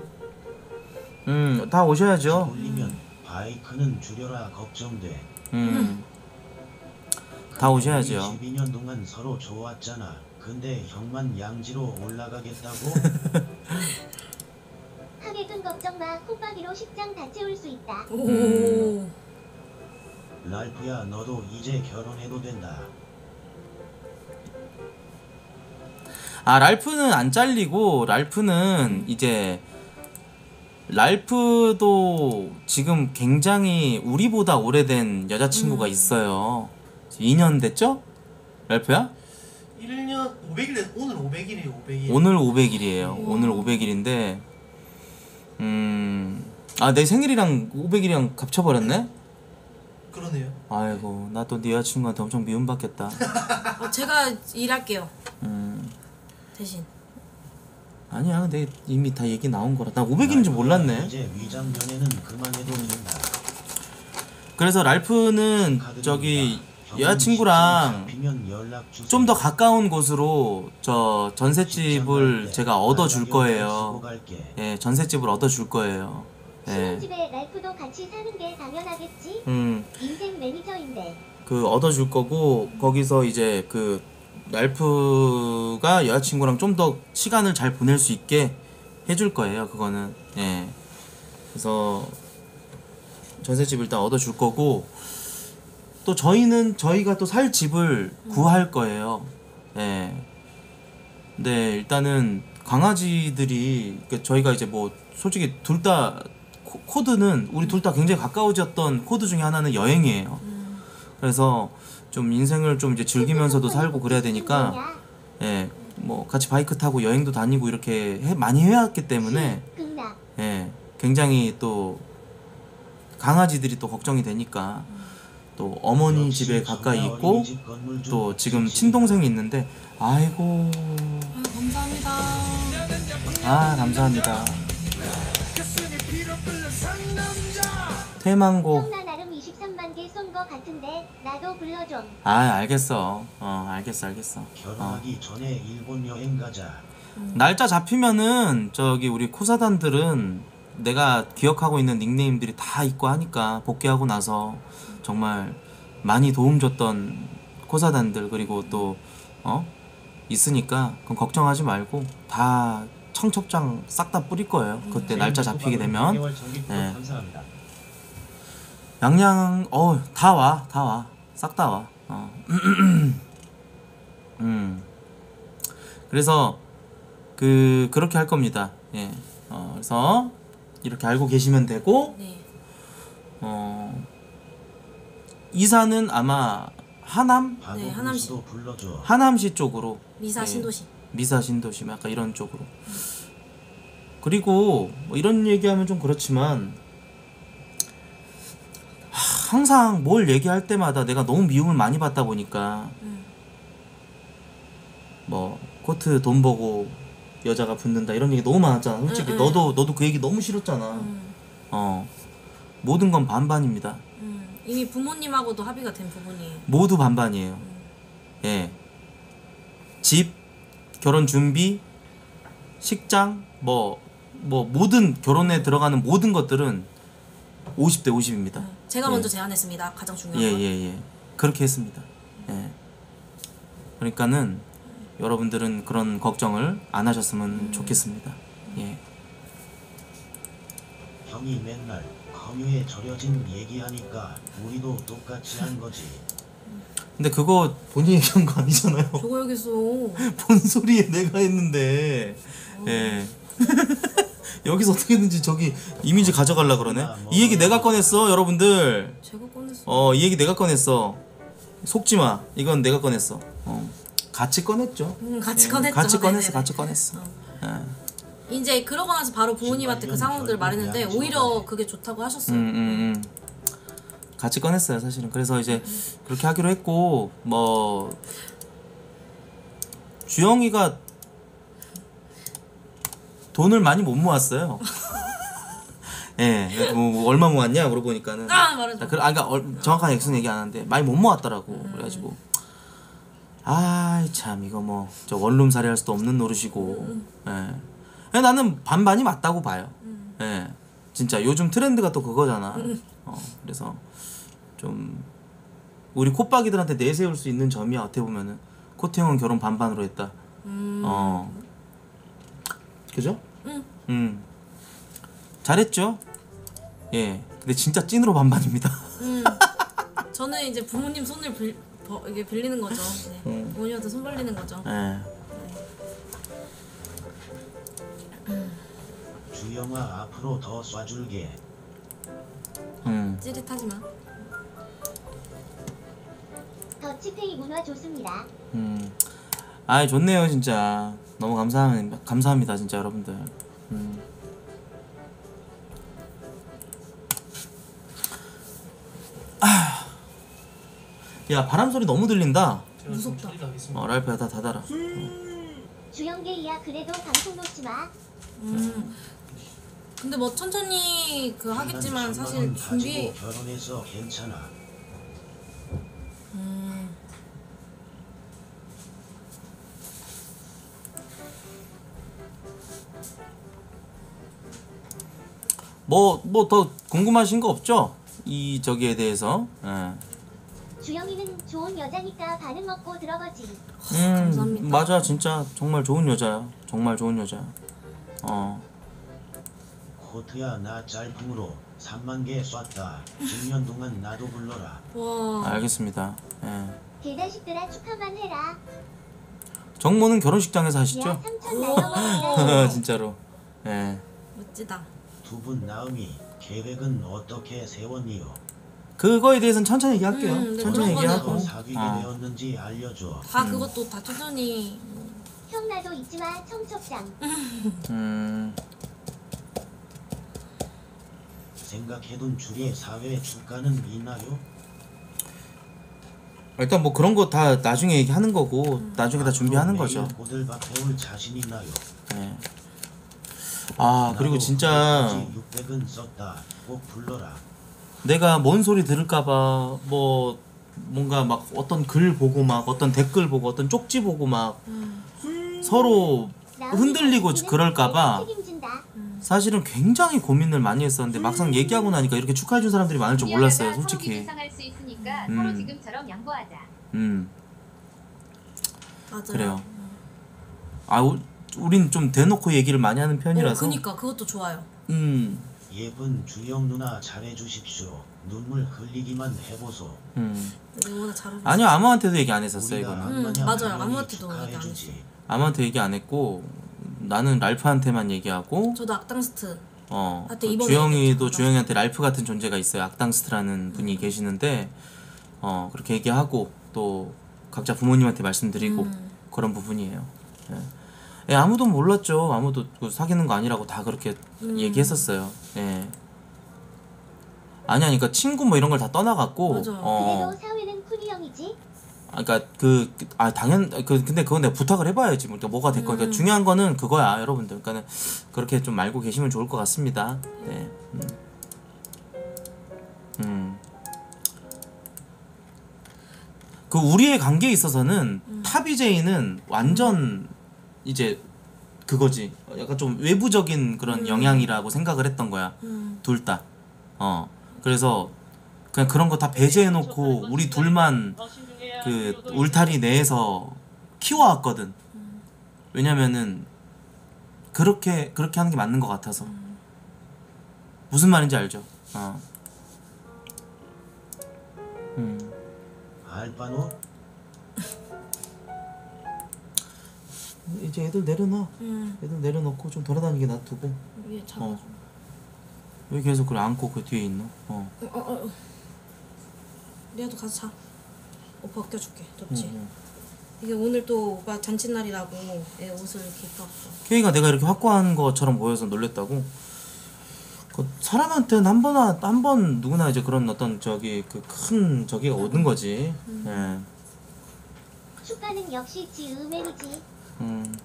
음, 다 오셔야죠. 돌리면 바이크는 줄여라 걱정돼. 음, 다 오셔야죠. 이십이 년 동안 서로 좋았잖아. 근데 형만 양지로 올라가겠다고? 하객은 걱정 마. 콧방귀로 십장 다 채울 수 있다. 오. 랄프야 너도 이제 결혼해도 된다. 아 랄프는 안 잘리고 랄프는 이제 랄프도 지금 굉장히 우리보다 오래된 여자친구가 음. 있어요. 이 년 됐죠? 랄프야? 일 년 오백 일 오늘 오백 일이에요. 오백 일. 오늘 오백 일이에요. 오. 오늘 오백 일인데 음. 아, 내 생일이랑 오백 일이랑 겹쳐 버렸네. 그러네요. 아이고, 나 또 네 여자친구한테 엄청 미움 받겠다. 어, 제가 일할게요. 음. 대신. 아니야. 근데 이미 다 얘기 나온 거라. 나 오백 일인 줄 몰랐네. 이제 위장 연애는 그만해도 된다. 그래서 랄프는 저기 여자친구랑 좀 더 가까운 곳으로 저 전셋집을 제가 얻어줄 거예요. 예, 전셋집을 얻어줄 거예요. 예. 집에 랄프도 같이 사는 게 당연하겠지. 음. 인생 매니저인데. 그 얻어줄 거고 거기서 이제 그 랄프가 여자친구랑 좀 더 시간을 잘 보낼 수 있게 해줄 거예요. 그거는. 예. 그래서 전셋집 일단 얻어줄 거고. 또 저희는 저희가 또 살 집을 음. 구할 거예요. 예. 네, 일단은 강아지들이 그러니까 저희가 이제 뭐 솔직히 둘 다 코드는 우리 둘 다 굉장히 가까워졌던 코드 중에 하나는 여행이에요. 음. 그래서 좀 인생을 좀 이제 즐기면서도 살고 그래야 되니까 예. 뭐 같이 바이크 타고 여행도 다니고 이렇게 해, 많이 해왔기 때문에 예. 굉장히 또 강아지들이 또 걱정이 되니까 또 어머니 집에 가까이 있고 또 지금 친동생이 있는데 아이고 아, 감사합니다. 아 감사합니다. 퇴망고 아 알겠어. 어 알겠어 알겠어. 결혼하기 전에 일본 여행 가자. 날짜 잡히면은 저기 우리 코사단들은 내가 기억하고 있는 닉네임들이 다 있고 하니까 복귀하고 나서 정말 많이 도움 줬던 코사단들 그리고 또 어? 있으니까 그건 걱정하지 말고 다 청첩장 싹 다 뿌릴 거예요. 그때 날짜 잡히게 되면 네. 양양 어 다 와 다 와 싹 다 와 어. 음 그래서 그 그렇게 할 겁니다. 예 어, 그래서 이렇게 알고 계시면 되고 네. 어. 이사는 아마 하남? 네, 하남시. 하남시 쪽으로. 미사 신도시. 네, 미사 신도시, 약간 이런 쪽으로. 음. 그리고 뭐 이런 얘기하면 좀 그렇지만 하, 항상 뭘 얘기할 때마다 내가 너무 미움을 많이 받다 보니까 음. 뭐 코트 돈 보고 여자가 붙는다 이런 얘기 너무 많았잖아. 솔직히 음, 음. 너도 너도 그 얘기 너무 싫었잖아. 음. 어 모든 건 반반입니다. 이미 부모님하고도 합의가 된 부분이에요. 모두 반반이에요. 음. 예. 집, 결혼 준비, 식장, 뭐, 뭐 모든 결혼에 들어가는 모든 것들은 오십 대 오십입니다. 음. 제가 예. 먼저 제안했습니다. 가장 중요한 예, 건. 예예예. 예. 그렇게 했습니다. 음. 예. 그러니까는 음. 여러분들은 그런 걱정을 안 하셨으면 음. 좋겠습니다. 음. 예. 형이 맨날 검유에 절여진 얘기하니까 우리도 똑같이 한 거지. 근데 그거 본인이 얘기한 거 아니잖아요. 저거 여기서. 뭔 소리에 내가 했는데. 어. 예. 여기서 어떻게든지 저기 이미지 가져가려 그러네. 이 얘기 내가 꺼냈어 여러분들. 제가 꺼냈어. 어, 이 얘기 내가 꺼냈어. 속지 마. 이건 내가 꺼냈어. 어. 같이 꺼냈죠. 음, 같이 예, 꺼냈죠. 같이 꺼냈어. 네네네. 같이 꺼냈어. 어. 예. 이제 그러고 나서 바로 부모님한테 그 상황들을 말했는데 오히려 그게 좋다고 하셨어요. 음, 음, 음. 같이 꺼냈어요 사실은. 그래서 이제 그렇게 하기로 했고 뭐 주영이가 돈을 많이 못 모았어요. 예, 뭐, 뭐 얼마 모았냐 물어보니까는 아, 말해줘. 아, 그러니까 어, 정확한 액수는 얘기 안 하는데 많이 못 모았더라고. 음. 그래가지고 아이 참 이거 뭐 저 원룸 살이할 수도 없는 노릇이고. 음. 예, 나는 반반이 맞다고 봐요. 음. 예, 진짜 요즘 트렌드가 또 그거잖아. 음. 어, 그래서 좀 우리 콧박이들한테 내세울 수 있는 점이야 어떻게 보면은. 코트 형은 결혼 반반으로 했다. 음. 어, 그죠? 응. 음. 잘했죠? 예. 근데 진짜 찐으로 반반입니다. 음. 저는 이제 부모님 손을 빌, 버, 이게 빌리는 거죠. 네. 음. 부모님한테 손 벌리는 거죠. 예. 네. 음. 주영아 앞으로 더 쏴줄게. 음. 찌릿하지 마. 더치페이 문화 좋습니다. 음. 아이 좋네요 진짜. 너무 감사합니다. 감사합니다 진짜 여러분들. 음. 아. 야 바람 소리 너무 들린다. 무섭다. 어 랄프야 다 닫아라. 음. 주영계야 그래도 방송 놓지 마. 음. 근데 뭐 천천히 그 하겠지만 사실 준비. 결혼해서 괜찮아. 음. 뭐 뭐 더 궁금하신 거 없죠? 이 저기에 대해서. 예. 주영이는 좋은 여자니까 반은 먹고 들어가지. 음, 감사합니다. 맞아 진짜 정말 좋은 여자야. 정말 좋은 여자야. 어. 코트야 나 짤풍으로 삼만 개 쐈다. 십 년 동안 나도 불러라. 와. 알겠습니다. 예. 길다식들아 축하만 해라. 정모는 결혼식장에서 하시죠? 야, 삼천 진짜로. 예. 멋지다. 두 분 나음이 계획은 어떻게 세웠니요? 그거에 대해서는 천천히 얘기할게요. 음, 네, 천천히 얘기하고 사귀게 아. 되었는지 알려줘. 다 음. 그것도 다 천천히. 형 나도 잊지마 청첩장. 음. 생각해둔 주례 사회 주가는 있나요? 일단 뭐 그런 거 다 나중에 얘기하는 거고 음. 나중에 다 준비하는 거죠. 고들밥 해올 자신 있나요? 네. 아 그리고 진짜 내가 뭔 소리 들을까봐 뭐 뭔가 막 어떤 글 보고 막 어떤 댓글 보고 어떤 쪽지 보고 막 음. 서로 흔들리고 그럴까봐 사실은 굉장히 고민을 많이 했었는데 음. 막상 얘기하고 나니까 이렇게 축하해준 사람들이 많을 줄 몰랐어요 솔직히. 음. 음. 맞아요. 그래요. 아 우린 좀 대놓고 얘기를 많이 하는 편이라서. 어, 그니까 그것도 좋아요. 음. 예쁜 주영 누나 잘해주십시오. 눈물 흘리기만 해보소. 음. 누나 잘. 아니요 아무한테도 얘기 안 했었어요 이거는. 음, 맞아요 아무한테도 얘기 안 했어. 아무한테 얘기 안 했고 나는 랄프한테만 얘기하고. 저도 악당스트. 어. 주영이도 주영이한테 랄프 같은 존재가 있어요. 악당스트라는 분이 음. 계시는데 어 그렇게 얘기하고 또 각자 부모님한테 말씀드리고 음. 그런 부분이에요. 네. 예, 아무도 몰랐죠. 아무도 사귀는 거 아니라고 다 그렇게 음. 얘기했었어요. 예. 아니, 아니, 그러니까 친구 뭐 이런 걸 다 떠나갔고. 맞아. 어. 그래도 사회는 쿤이 형이지? 아, 그러니까 그, 아, 당연, 그, 근데 그건 내가 부탁을 해봐야지. 그러니까 뭐가 됐건. 음. 그러니까 중요한 거는 그거야, 여러분들. 그러니까 그렇게 좀 알고 계시면 좋을 것 같습니다. 네. 음. 음. 그 우리의 관계에 있어서는 음. 타비제이는 완전 음. 이제 그거지. 약간 좀 외부적인 그런 음. 영향이라고 생각을 했던 거야. 음. 둘 다. 어. 그래서 그냥 그런 거 다 배제해 놓고 우리 둘만 그 울타리 내에서 키워왔거든. 음. 왜냐면은 그렇게 그렇게 하는 게 맞는 것 같아서. 음. 무슨 말인지 알죠? 어. 음. 알바노? 이제 애들 내려놔. 응. 애들 내려놓고 좀 돌아다니게 놔두고. 위에 잡아줘. 어. 왜 계속 그걸 안고 그 뒤에 있노? 어. 어, 어, 어. 리아도 가서 자. 오빠 껴줄게. 덥지? 응, 응. 이게 오늘 또 오빠 잔칫날이라고 애 옷을 이렇게 입고 왔어. 케이가 내가 이렇게 확고한 것처럼 보여서 놀랬다고? 그 사람한테는 한 번, 한 번 누구나 이제 그런 어떤 저기 그 큰 저기가 오는 거지. 응. 예. 축가는 역시 지음이지. 음.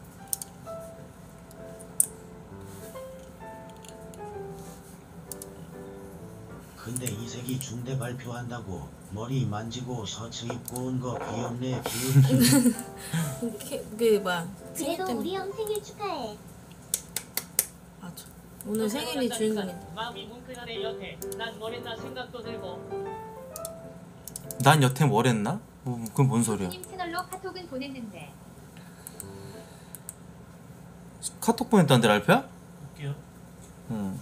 근데 이색이 중대 발표한다고 머리 만지고 셔츠 입고 온 거 귀엽네. 귀엽네. 그게 뭐야? 그래도 우리 형 생일 축하해. 맞아. 오늘 생일이 주인공인데. 마음이 뭉클하네 여태. 난 뭘 했나 생각도 들고. 난 여태 뭘 했나? 뭐, 그건 뭔 소리야? 님 채널로 카톡은 보냈는데. 카톡 보냈다는데 랄프야? 볼게요. 응.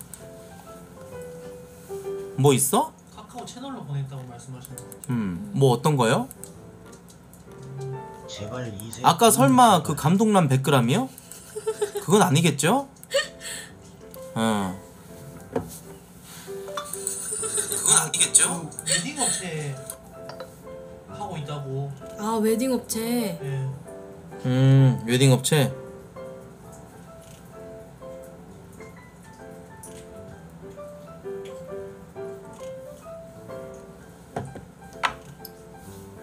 뭐 있어? 카카오 채널로 보냈다고 말씀하시는 거죠. 음. 뭐 어떤 거요? 제발 이세. 아까 설마 그 감동란 백 그램이요? 그건 아니겠죠? 어. 그건 아니겠죠? 그 웨딩 업체 하고 있다고. 아, 웨딩 업체. 네. 음, 웨딩 업체.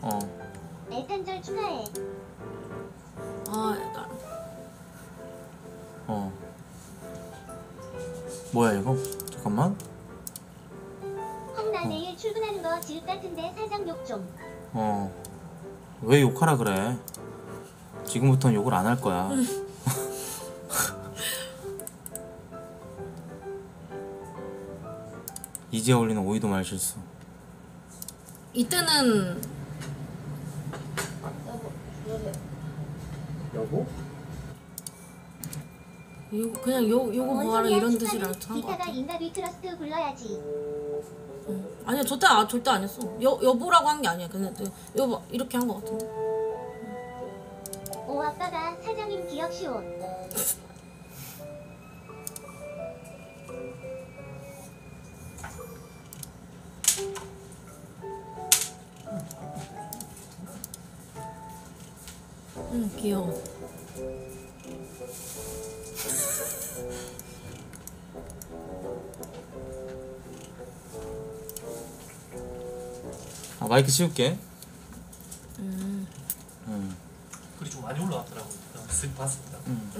어. 애탄절 축하해. 아 애탄. 어. 뭐야 이거? 잠깐만. 형 나 내일 출근하는 거 질 같은데 사장 욕 좀. 어. 왜 욕하라 그래? 지금부터는 욕을 안 할 거야. 이제 올리는 오이도 말 실수. 이때는 여보 여보 여보. 요, 그냥 요, 요거 뭐하라 이런 듯이 랄트한 거 같아. 인가비 트러스트 불러야지. 응. 아니야 절대, 아, 절대 안 했어. 여, 여보라고 한 게 아니야. 그냥 여보 이렇게 한 거 같은데. 오 아빠가 사장님 기억시오. 응 귀여워. 아, 마이크 치울게. 음. 음. 글이 좀 많이 올라왔더라고. 쓱 봤습니다. 음.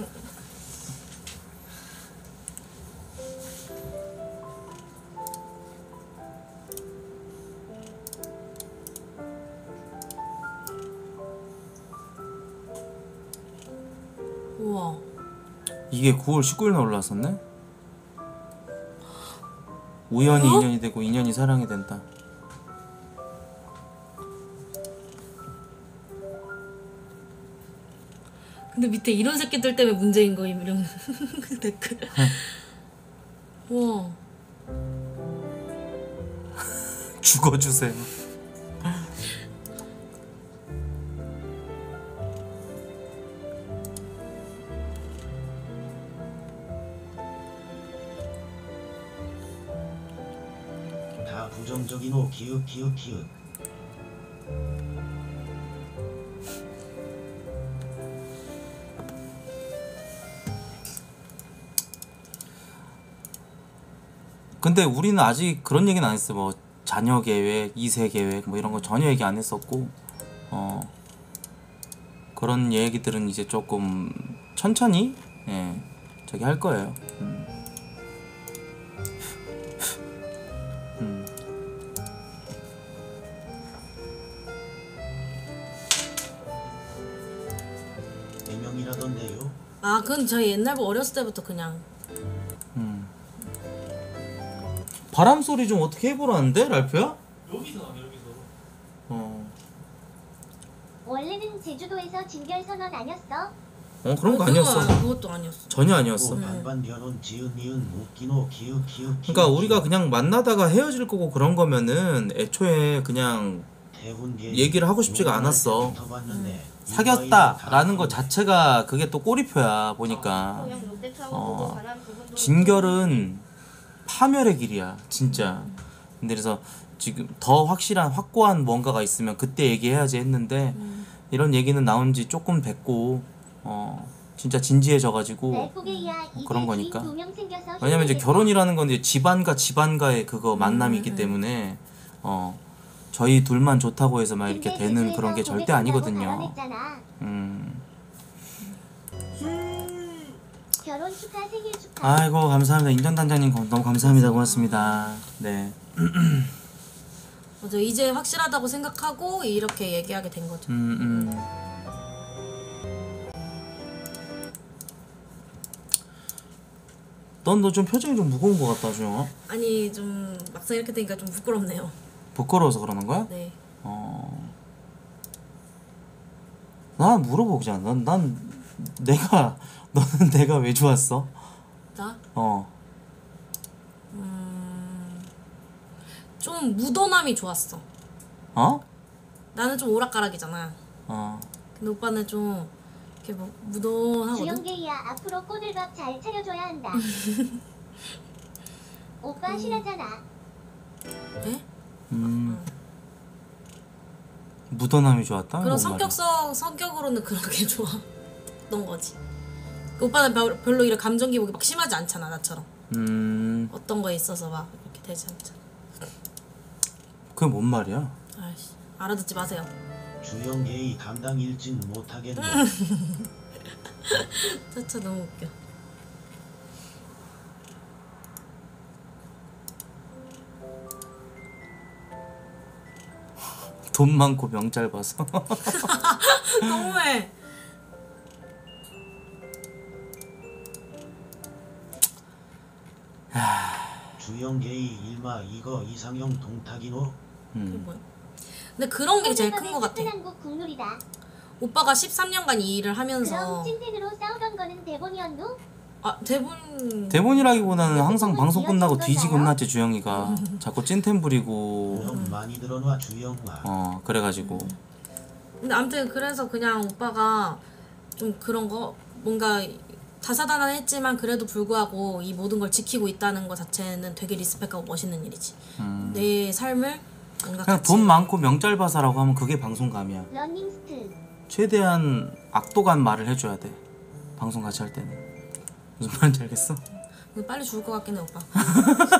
우와. 이게 구월 십구일에 올라왔었네? 우연히 어? 인연이 되고 인연이 사랑이 된다. 근데 밑에 이런 새끼들 때문에 문제인 거 이런 댓글. 와. 죽어주세요. 다 부정적인 오 기웃 기웃 기웃. 근데 우리는 아직 그런 얘기는 안 했어. 뭐 자녀 계획, 이세 계획 뭐 이런 거 전혀 얘기 안 했었고, 어 그런 얘기들은 이제 조금 천천히 예 저기 할 거예요. 음. 음. 애명이라던데요? 아 그건 저희 옛날부터 어렸을 때부터 그냥. 바람 소리 좀 어떻게 해보라는데, 랄프야? 여기서 나와, 여기서. 어. 원래는 제주도에서 진결 선언 아니었어? 어 그런 거 아니었어. 그것도 아니었어. 전혀 아니었어. 그러니까 우리가 그냥 만나다가 헤어질 거고 그런 거면은 애초에 그냥 얘기를 하고 싶지가 않았어. 사귀었다라는 거 자체가 그게 또 꼬리표야 보니까. 어, 진결은 파멸의 길이야 진짜. 근데 그래서 지금 더 확실한 확고한 뭔가가 있으면 그때 얘기해야지 했는데 이런 얘기는 나온 지 조금 됐고. 어 진짜 진지해져가지고 그런 거니까. 왜냐면 이제 결혼이라는 건 이제 집안과 집안과의 그거 만남이기 때문에 어 저희 둘만 좋다고 해서 막 이렇게 되는 그런 게 절대 아니거든요. 음. 결혼 축하, 생일 축하. 아이고 감사합니다. 인턴 단장님 너무 감사합니다. 고맙습니다. 네. 맞아, 이제 확실하다고 생각하고 이렇게 얘기하게 된 거죠. 음 음. 넌 너 좀 표정이 좀 무거운 것 같다, 주영아. 아니 좀 막상 이렇게 되니까 좀 부끄럽네요. 부끄러워서 그러는 거야? 네. 어. 난 물어보지 않아. 난, 난 내가 너는 내가 왜 좋았어? 나? 어. 음. 좀 무던함이 좋았어. 어? 나는 좀 오락가락이잖아. 어. 근데 오빠는 좀. 뭐 무던하거든? 주영계야 앞으로 꼬들밥 잘 차려줘야 한다. 오빠 음. 싫어하잖아. 네? 음. 무던함이 좋았다? 그런 성격성, 성격으로는 그렇게 좋았던 거지. 그 오빠는 별로 이런 감정 기복이 막 심하지 않잖아 나처럼. 음. 어떤 거에 있어서 막 이렇게 되지 않잖아. 그게 뭔 말이야? 아이씨 알아듣지 마세요. 주영계의 감당 일진 못하겠네. 차차 너무 웃겨. 돈 많고 명 짧아서. 너무해. 주영계의 일마 이거 이상형 동탁이노. 음. 그 뭐야? 근데 그런 게 제일 큰 거 같아. 오빠가 십삼 년간 이 일을 하면서. 그럼 찐텐으로 싸우던 거는 대본이었누? 아 대본. 대본이라기보다는 항상 방송 끝나고 뒤지고 났지 주영이가. 자꾸 찐텐 부리고. 음. 많이 들어놔 주영아. 어 그래가지고. 근데 아무튼 그래서 그냥 오빠가 좀 그런 거 뭔가 다사다난했지만 그래도 불구하고 이 모든 걸 지키고 있다는 거 자체는 되게 리스펙하고 멋있는 일이지. 음. 내 삶을. 그냥 같이. 돈 많고 명짤바사라고 하면 그게 방송감이야. 최대한 악독한 말을 해줘야 돼. 방송 같이 할 때는. 무슨 말인지 알겠어? 빨리 죽을 것 같긴 해 오빠.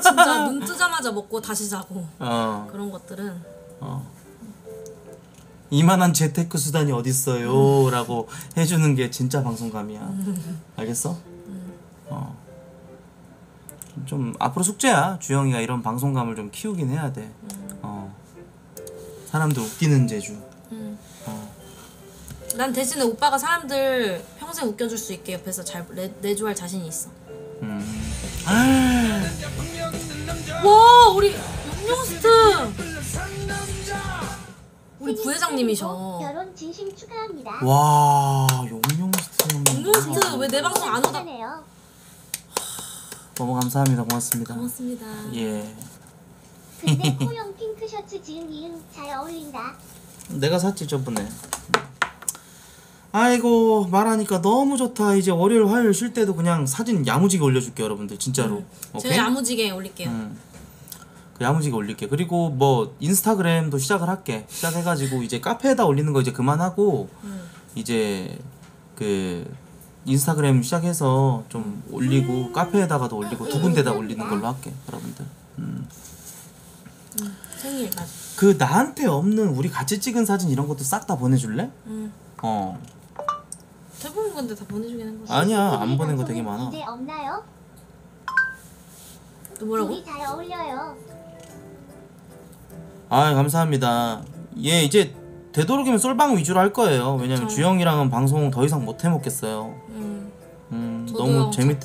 진짜 눈 뜨자마자 먹고 다시 자고. 어. 그런 것들은. 어. 이만한 재테크 수단이 어딨어요 라고 해주는 게 진짜 방송감이야. 알겠어? 어. 좀 앞으로 숙제야. 주영이가 이런 방송감을 좀 키우긴 해야 돼. 음. 어. 사람들 웃기는 재주. 음. 어. 난 대신에 오빠가 사람들 평생 웃겨줄 수 있게 옆에서 잘 내, 내조할 자신이 있어. 음. 와 우리 윤용스트 우리 부회장님이셔. 결혼 진심 축하합니다. 와 윤용스트 형님. 윤용스트 왜 내 방송 안 오다. 너무 감사합니다. 고맙습니다. 고맙습니다. 예. 근데 코형 핑크 셔츠 지은 이응 잘 어울린다. 내가 샀지 저번에. 아이고 말하니까 너무 좋다. 이제 월요일 화요일 쉴 때도 그냥 사진 야무지게 올려줄게요 여러분들 진짜로. 음. 오케이? 제가 야무지게 올릴게요. 음. 야무지게 올릴게. 그리고 뭐 인스타그램도 시작을 할게. 시작해가지고 이제 카페에다 올리는 거 이제 그만하고 음. 이제 그. 인스타그램 시작해서 좀 올리고 음. 카페에다가도 올리고 두 군데다 올리는 걸로 할게 여러분들. 음. 음, 생일 맞아. 그 나한테 없는 우리 같이 찍은 사진 이런 것도 싹 다 보내줄래? 음. 어. 대부분 건데 다 보내주긴 한 거지. 아니야 안 보낸 거 되게 많아. 이제 없나요? 또 뭐라고? 둘이 잘 어울려요. 아 감사합니다. 예 이제. 되도록이면 쏠방 위주로 할 거예요. 왜냐면 그쵸. 주영이랑은 방송 더 이상 못 해먹겠어요. 음, 음 너무 재밌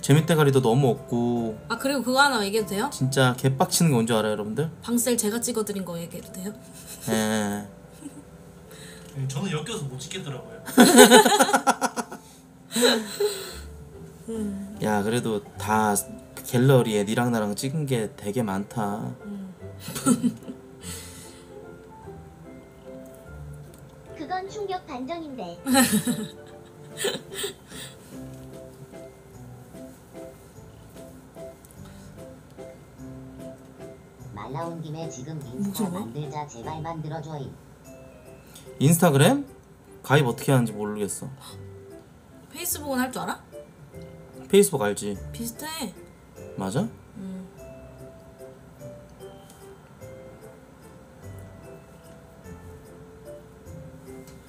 재밌대가리도 너무 없고. 아 그리고 그거 하나 얘기해도 돼요? 진짜 개빡치는 게 뭔지 알아요 여러분들? 방셀 제가 찍어드린 거 얘기해도 돼요? 네. 저는 엮여서 못 찍겠더라고요. 음. 야 그래도 다 갤러리에 니랑 나랑 찍은 게 되게 많다. 음. 그건 충격 반전인데. 말 나온 김에 지금 인스타 만들자 제발 만들어줘이. 인스타그램? 가입 어떻게 하는지 모르겠어. 페이스북은 할 줄 알아? 페이스북 알지. 비슷해. 맞아? 음.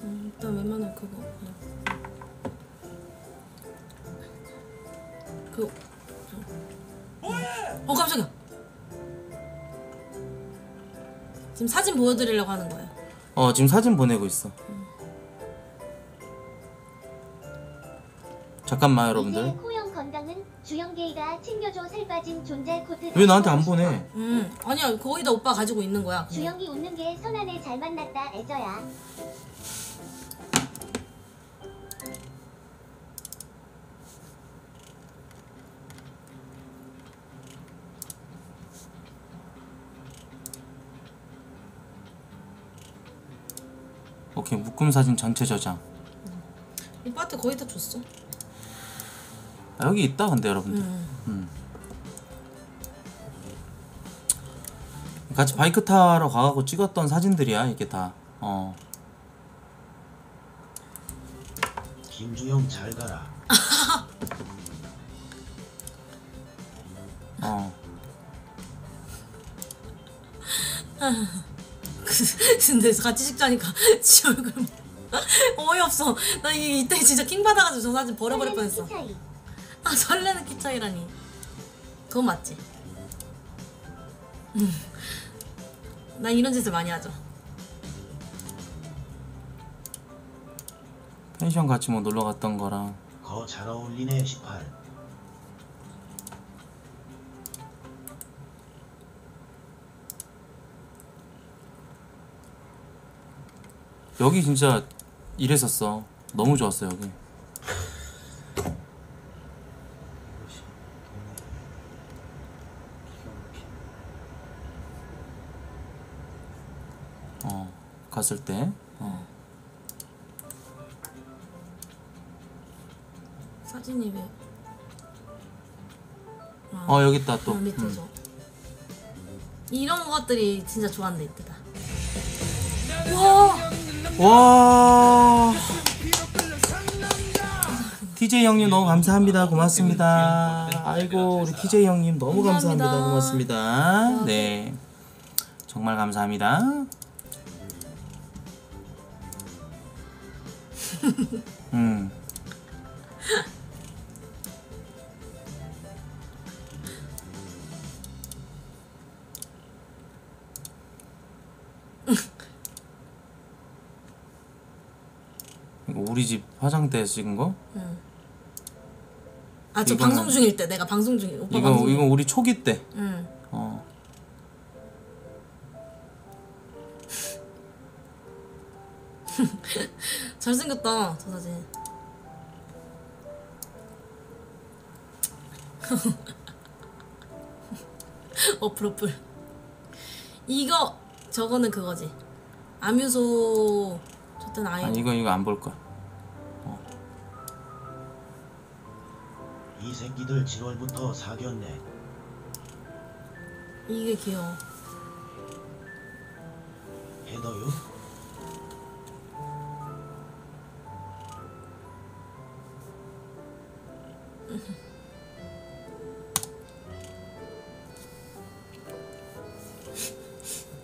음, 일단 웬만하면 그거 그냥. 그거 어 깜짝이야. 지금 사진 보여드리려고 하는 거예요. 어 지금 사진 보내고 있어. 음. 잠깐만 여러분들. 코형 건강은 주영게이가 챙겨줘. 살 빠진 존재 코트. 왜 나한테 안 보내? 음 아니야 거의 다 오빠 가지고 있는 거야. 주영이 웃는 게 선한에 잘 만났다 애저야. 오케이 묶음 사진 전체 저장. 음. 오빠한테 거의 다 줬어. 아, 여기 있다 근데 여러분들. 음. 음. 같이 바이크 타러 가서 찍었던 사진들이야 이게 다. 어. 김주영 잘 가라. 어. 근데 같이 식자니까 지 얼굴 어이없어. 나 이때 진짜 킹받아가지고 저 사진 버려버릴 뻔했어. 아 설레는 키 차이라니. 그건 맞지? 난 이런 짓을 많이 하죠. 펜션 같이 뭐 놀러 갔던 거랑 거 잘 어울리네. 십팔 여기 진짜 이랬었어. 너무 좋았어 여기. 어 갔을 때. 어. 사진이 왜? 아, 어 여기 있다 또. 아, 밑에서. 음. 이런 것들이 진짜 좋았는데 이때다. 와. 와 티제이 형님 너무 감사합니다. 고맙습니다. 아이고 우리 티제이 형님 너무 감사합니다. 감사합니다. 고맙습니다. 네 정말 감사합니다. 음. 우리 집 화장대 찍은 거? 응. 아 저 방송 중일 때. 내가 방송 중일 오빠 이거, 방송 이거 우리 초기 때. 응. 어. 잘생겼다 저 사진. 어플 어플 이거 저거는 그거지 아뮤소. 저땐 아이 아니 이거 이거 안 볼 거야. 이 새끼들 칠월부터 사귀었네. 이게 귀여워. 헤더요?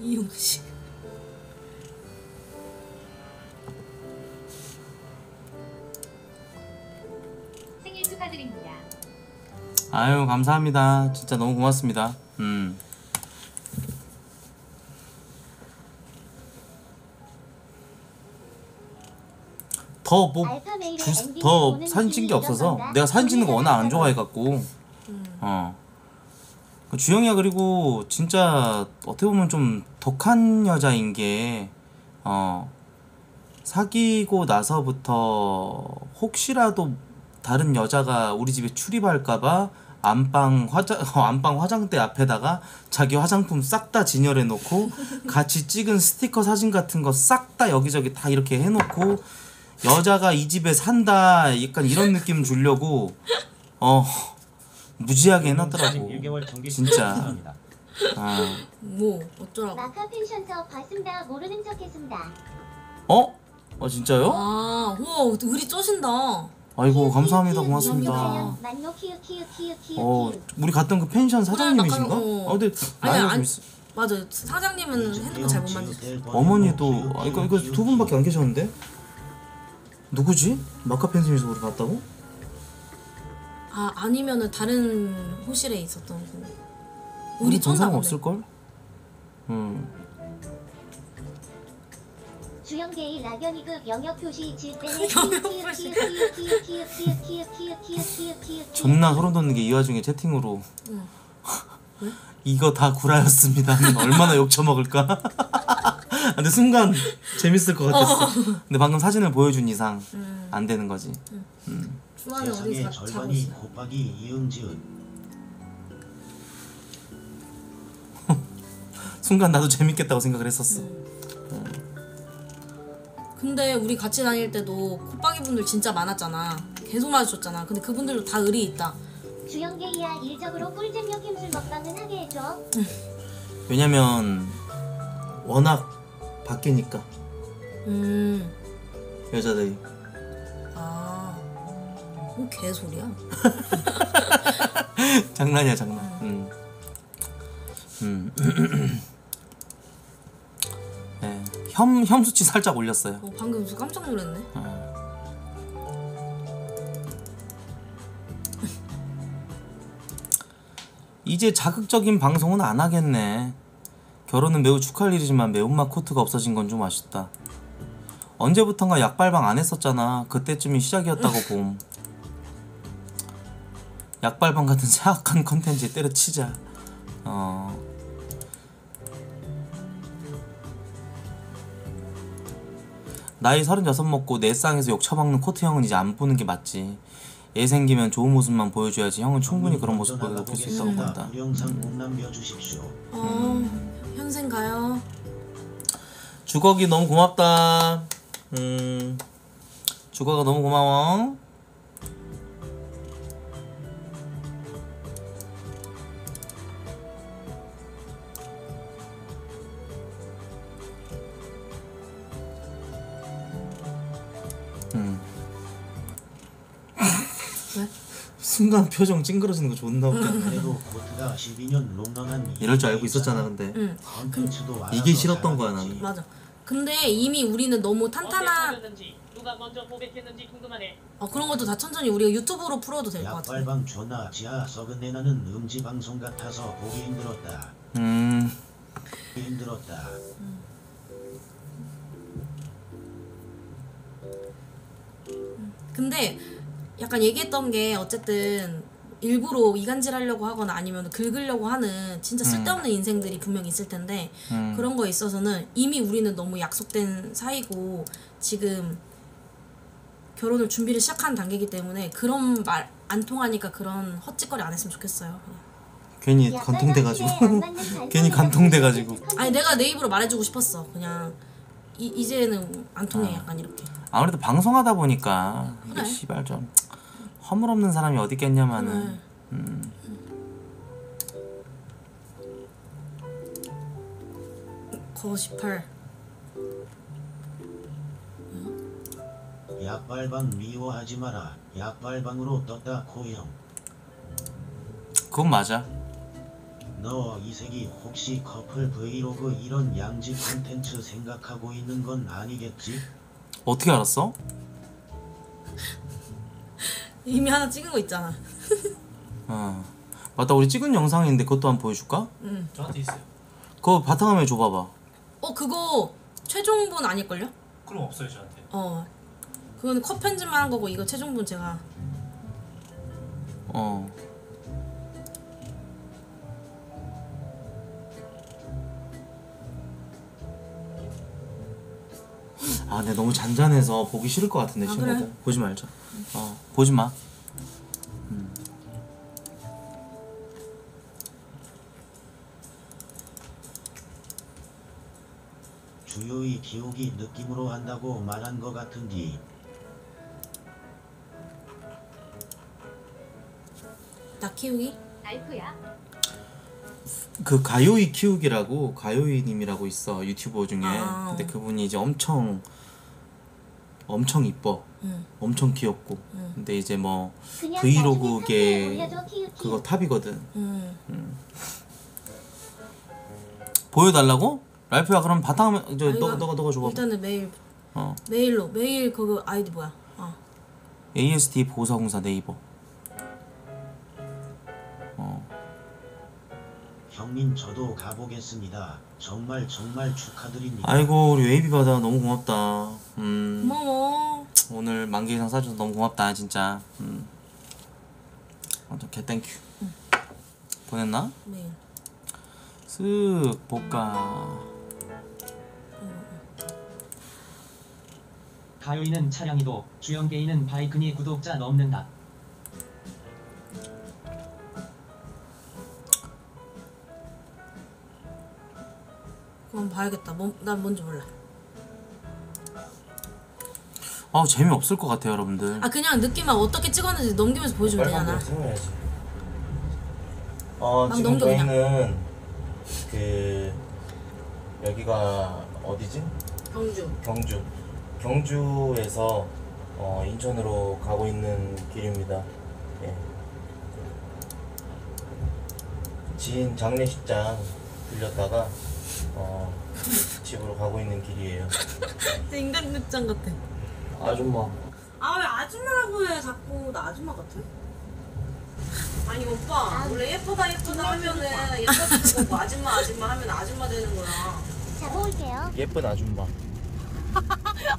이용식. 생일 축하드립니다. 아유 감사합니다. 진짜 너무 고맙습니다. 음. 더 뭐 더 사진 찍은 게 없어서 내가 사진 찍는 거 워낙 안 좋아해갖고 어 주영이야. 그리고 진짜 어떻게 보면 좀 독한 여자인 게 어 사귀고 나서부터 혹시라도 다른 여자가 우리 집에 출입할까봐 안방 화장 안방 화장대 앞에다가 자기 화장품 싹 다 진열해 놓고 같이 찍은 스티커 사진 같은 거 싹 다 여기저기 다 이렇게 해놓고 여자가 이 집에 산다 약간 이런 느낌 주려고 어 무지하게 해놨더라고. 진짜. 아. 뭐 어쩌라고. 마카 펜션서 봤습니다. 모르는 척했습니다. 어? 아 진짜요? 아, 우와, 의리 쪼신다. 아이고 감사합니다. 고맙습니다. 어, 우리 갔던 그 펜션 사장님이신가? 어. 아, 근데 나이가 좀 있어. 맞아, 사장님은 핸드폰 잘 못 만지셨어. 어머니도 아, 이거 이거 두 분밖에 안 계셨는데? 누구지? 마카 펜션에서 우리 갔다고? 아 아니면은 다른 호실에 있었던 거. 우리 전상 없을 걸? 음. 주영계의 낙연이급 영역 표시 질 때는 존나 소름 돋는 게 이 와중에 채팅으로 응. 응? 이거 다 구라였습니다. 얼마나 욕 처먹을까? 근데 순간 재밌을 것 같았어. 근데 방금 사진을 보여준 이상 음. 안 되는 거지. 응. 음. 세상의 절반이 곱하기 이응지은. 순간 나도 재밌겠다고 생각을 했었어. 음. 근데 우리 같이 다닐 때도 콧박이 분들 진짜 많았잖아. 계속 마주쳤잖아. 근데 그분들도 다 의리 있다. 주영계이야 일적으로 꿀잼 여김술 먹방은 하게 해줘. 왜냐면 워낙 바뀌니까. 음. 여자들이. 아. 뭐 개소리야. 장난이야 장난. 음. 음. 네. 혐, 혐수치 살짝 올렸어요. 어, 방금 무슨 깜짝 놀랐네. 어. 이제 자극적인 방송은 안 하겠네. 결혼은 매우 축하할 일이지만 매운맛 코트가 없어진 건 좀 아쉽다. 언제부턴가 약발방 안 했었잖아. 그때쯤이 시작이었다고 봄. 약발방 같은 사악한 컨텐츠에 때려치자. 어... 나이 서른여섯 먹고 내 쌍에서 욕 처박는 코트 형은 이제 안 보는 게 맞지. 애 생기면 좋은 모습만 보여줘야지. 형은 충분히 그런 모습 보여줄 수 있다고 본다. 영상 꼭 남겨주십시오. 어, 현생 가요. 주걱이 너무 고맙다. 음, 주걱아 너무 고마워. 음. 왜? 순간 표정 찡그러지는 거 존나 웃겨. 그래도 코트가 십이 년 롱런한 이럴 줄 알고 있었잖아. 근데 응. 이게 싫었던 거야 나는. 맞아. 근데 이미 우리는 너무 탄탄한 누가 먼저 고백했는지 궁금하네. 어, 그런 것도 다 천천히 우리가 유튜브로 풀어도 될 것 같아. 약발방 존나 지하 썩은 내 나는 음지 방송 같아서 보기 힘들었다. 음. 힘들었다. 음. 근데 약간 얘기했던 게 어쨌든 일부러 이간질 하려고 하거나 아니면 긁으려고 하는 진짜 쓸데없는 음. 인생들이 분명히 있을 텐데 음. 그런 거에 있어서는 이미 우리는 너무 약속된 사이고 지금 결혼을 준비를 시작한 단계이기 때문에 그런 말 안 통하니까 그런 헛짓거리 안 했으면 좋겠어요. 그냥. 괜히 감통돼가지고 괜히 감통돼가지고 아니 내가 내 입으로 말해주고 싶었어. 그냥 이, 이제는 안 통해. 아. 약간 이렇게 아무래도 방송하다 보니까 이게 씨발 좀 허물 없는 사람이 어디 있겠냐마는. 음. 거십팔. 약발방 미워하지 마라. 약발방으로 떴다 고형. 그건 맞아. 너 이색이 혹시 커플 브이로그 이런 양지 콘텐츠 생각하고 있는 건 아니겠지? 어떻게 알았어? 이미 하나 찍은 거 있잖아. 어. 맞다 우리 찍은 영상이 있는데 그것도 한번 보여줄까? 응. 저한테 있어요. 그거 바탕화면에 줘봐봐. 어 그거 최종본 아닐걸요? 그럼 없어요 저한테. 어. 그건 컷 편집만 한 거고 이거 최종본 제가 어 아, 근데 너무 잔잔해서 보기 싫을 것 같은데. 아, 친구들 그래? 보지 말자. 어, 보지 마. 음. 주요히 기억이 느낌으로 한다고 말한 것 같은디. 나 키우기? 랄프야. 그 가요이 키우기라고 가요이님이라고 있어 유튜버 중에. 아, 근데 그분이 이제 엄청 엄청 이뻐. 응. 엄청 귀엽고. 응. 근데 이제 뭐 브이로그계 그거 탑이거든. 응. 응. 보여달라고? 랄프야 그럼 바탕화면 저 너 너가 너가 줘봐. 일단은 메일 어 메일로 메일 그거 아이디 뭐야? 어 에이에스디 보호사공사 네이버. 어. 형님 저도 가보겠습니다. 정말 정말 축하드립니다. 아이고 우리 웨이비바다 너무 고맙다. 음, 고마워. 오늘 만개 이상 사줘서 너무 고맙다 진짜. 음. 완전 개땡큐. 응. 보냈나? 네. 쓱 볼까. 응. 가요이는 차량이도 주영게이는 바이크니 구독자 넘는다. 그럼 봐야겠다. 뭐, 난 뭔지 몰라. 아 재미없을 것 같아요 여러분들. 아 그냥 느낌만 어떻게 찍었는지 넘기면서 보여주면 되잖아. 어 지금 넘겨, 저희는 그냥. 그 여기가 어디지? 경주 경주 경주에서 어, 인천으로 가고 있는 길입니다. 예. 지인 장례식장 들렸다가 어 집으로 가고 있는 길이에요. 진짜 인간 극장 같아. 아줌마. 아 왜 아줌마라고 해 자꾸. 나 아줌마 같아? 아니 오빠 아, 원래 예쁘다 예쁘다 하면은 예쁘다 보고 아줌마 아줌마 하면 아줌마 되는 거야. 잘 먹을게요. 예쁜 아줌마.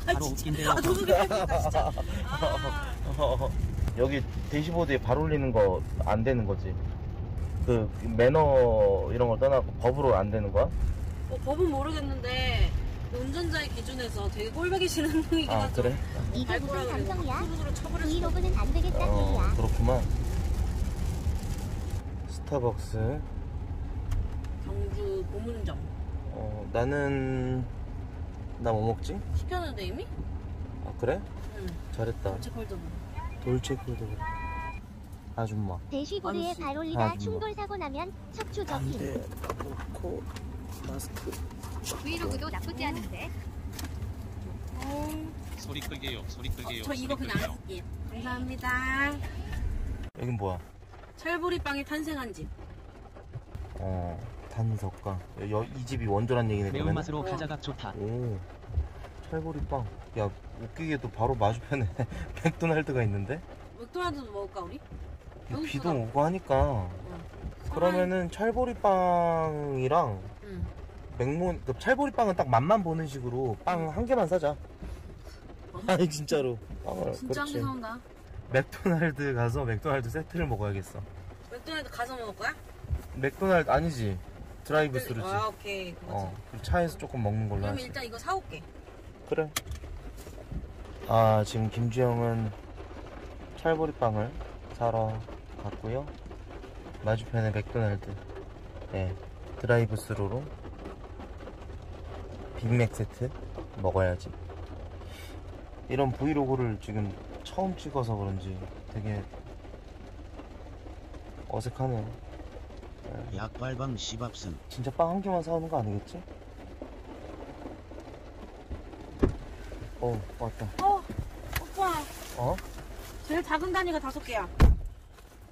바로 웃긴데요. 아, 저도 그랬다 진짜. 아. 여기 대시보드에 발 올리는 거 안 되는 거지. 그 매너 이런 걸 떠나고 법으로 안 되는 거야? 어, 법은 모르겠는데 운전자의 기준에서 되게 꼴보기 싫은 행동이긴 하죠. 아 그래? 이게 무슨 감성이야? 브이로그는 안 되겠다. 어, 그렇구만. 스타벅스 경주 고문점. 어 나는 나 뭐 먹지? 시켰는데 이미? 아 그래? 응 잘했다. 돌체콜더블 돌체콜더블 아줌마. 대시보드에 발 올리다 충돌 사고 나면 척추 접힘. 놓고 마스크. 브이로그도 나쁘지 않은데. 어... 소리 끌게요. 소리 끌게요. 어, 저 소리 이거 그냥 쓸게요. 감사합니다. 여긴 뭐야? 철보리빵이 탄생한 집. 어, 탄석가. 여, 이 집이 원조란 얘기네. 매운맛으로 가자각 좋다. 오, 철보리빵. 야, 웃기게도 바로 마주편에 맥도날드가 있는데? 맥도날드도 먹을까 우리? 야, 비도 오고 하니까. 어. 그러면은 철보리빵이랑 응. 맥몬. 그 찰보리빵은 딱 맛만 보는 식으로 빵 한 개만 사자. 어? 아니 진짜로. 아, 진짜 한 개 사온다. 맥도날드 가서 맥도날드 세트를 먹어야겠어. 맥도날드 가서 먹을 거야? 맥도날드 아니지. 드라이브스루지. 아 오케이. 어, 차에서 조금 먹는 걸로. 그럼 일단 이거 사올게. 그래. 아 지금 김주영은 찰보리빵을 사러 갔고요. 마주편에 맥도날드. 네. 드라이브스루로 빅맥 세트 먹어야지. 이런 브이로그를 지금 처음 찍어서 그런지 되게 어색하네요. 약발방 시밥슨. 진짜 빵 한 개만 사오는 거 아니겠지? 어 왔다. 어 오빠. 어? 제일 작은 단위가 다섯 개야.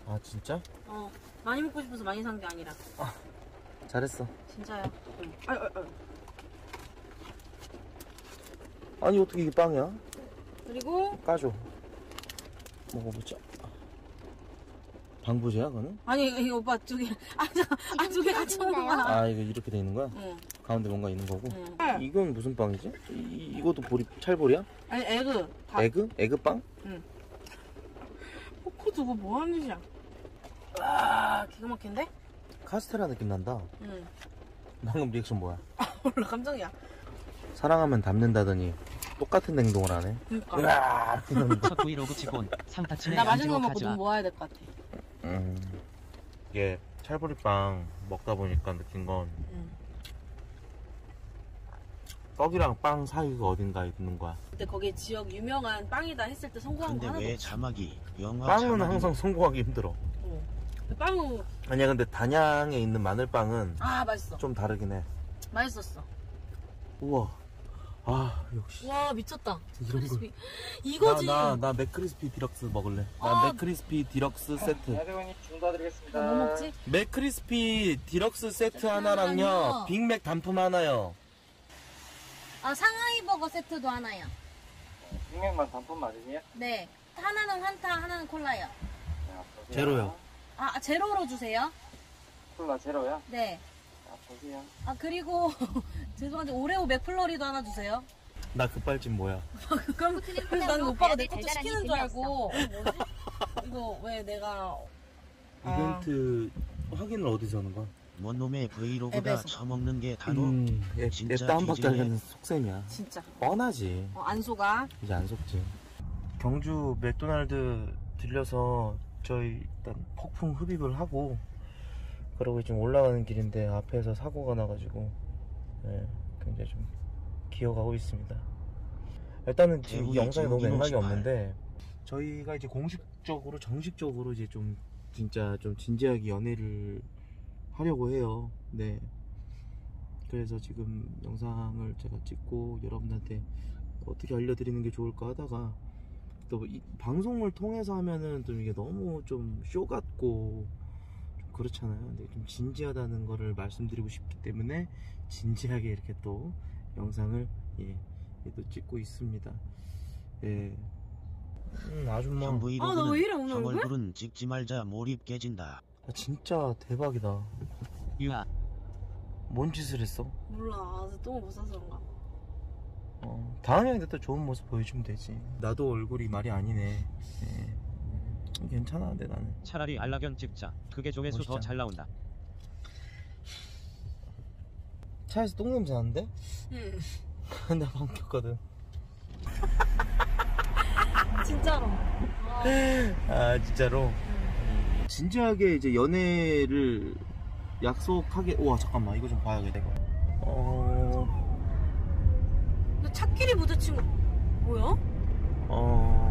아 진짜? 어 많이 먹고 싶어서 많이 산 게 아니라. 아 잘했어. 진짜야. 응. 아유 아유. 아니 어떻게 이게 빵이야? 그리고 까줘. 먹어보자. 방부제야 그거는? 아니 이거 오빠 저기 아저아 저기 같이 먹어봐. 아 이거 이렇게 돼 있는 거야? 응. 가운데 뭔가 있는 거고. 응. 이건 무슨 빵이지? 이, 이것도 보리, 찰보리야? 아니 에그. 다. 에그? 에그빵? 응. 포크 두고 뭐 하는 짓이야? 와 기가 막힌데? 카스테라 느낌 난다. 응. 방금 리액션 뭐야? 아 몰라 감정이야. 사랑하면 닮는다더니 똑같은 행동을 하네. 그러니까. 으아! 첫 브이로그 직원 상타치네. 나 맛있는 거 먹고 돈 모아야 될 것 같아. 음. 이게 찰보리빵 먹다 보니까 느낀 건 음. 떡이랑 빵 사이가 어딘가에 있는 거야. 근데 거기에 지역 유명한 빵이다 했을 때 성공한 거 하나도 없어. 근데 왜 자막이? 영화 빵은 자막이... 항상 성공하기 힘들어. 어. 빵은 아니야. 근데 단양에 있는 마늘빵은 아 맛있어. 좀 다르긴 해. 맛있었어. 우와. 아 역시. 와 미쳤다. 이런 거. 이거지. 나 나 맥크리스피 디럭스 먹을래. 나 아, 맥크리스피 디럭스 세트. 야대원님 중도드리겠습니다. 뭐 먹지? 맥크리스피 디럭스 세트 하나랑요. 아니요. 빅맥 단품 하나요. 아 상하이 버거 세트도 하나요. 어, 빅맥만 단품 맞으세요? 네. 하나는 환타, 하나는 콜라요. 네, 제로요. 아 제로로 주세요. 콜라 제로요? 네. 보세요. 아 그리고 죄송한데 오레오 맥플러리도 하나 주세요. 나 급발진 뭐야? 그럼 난 오빠가 내 것도 시키는 줄 알고. 이거 왜 내가 이벤트 아... 확인을 어디서 하는 거야? 뭔 놈의 브이로그가 처먹는 게 단어. 음, 얘, 진짜 얘 땀 박달리는 속셈이야. 진짜. 뻔하지. 어, 안 속아. 이제 안 속지. 경주 맥도날드 들려서 저희 일단 폭풍 흡입을 하고. 그러고 지금 올라가는 길인데 앞에서 사고가 나가지고 네, 굉장히 좀 기어가고 있습니다. 일단은 지금 이 영상이 너무 맥락이 없는데 저희가 이제 공식적으로 정식적으로 이제 좀 진짜 좀 진지하게 연애를 하려고 해요. 네. 그래서 지금 영상을 제가 찍고 여러분한테 어떻게 알려드리는 게 좋을까 하다가 또 이 방송을 통해서 하면은 좀 이게 너무 좀 쇼 같고. 그렇잖아요. 근데 좀 진지하다는 거를 말씀드리고 싶기 때문에 진지하게 이렇게 또 영상을 예, 또 찍고 있습니다. 예. 음, 아줌마. 아, 나 왜 이래 오늘 얼굴? 얼굴은 찍지 말자 몰입 깨진다. 아, 진짜 대박이다. 유아. 뭔 짓을 했어? 몰라. 아, 똥을 못 사서 그런가. 어, 다음 형인데 또 좋은 모습 보여주면 되지. 나도 얼굴이 말이 아니네. 예. 괜찮아, 근데 나는 차라리 안락연 찍자. 그게 조회수 더 잘 나온다. 차에서 똥 냄새 나는데? 응. 나 방금 꼈거든. 진짜로. 아 진짜로. 응. 진지하게 이제 연애를 약속하게. 우와 잠깐만 이거 좀 봐야겠다 이거. 어. 너 차끼리 부딪힌 거 뭐야? 어.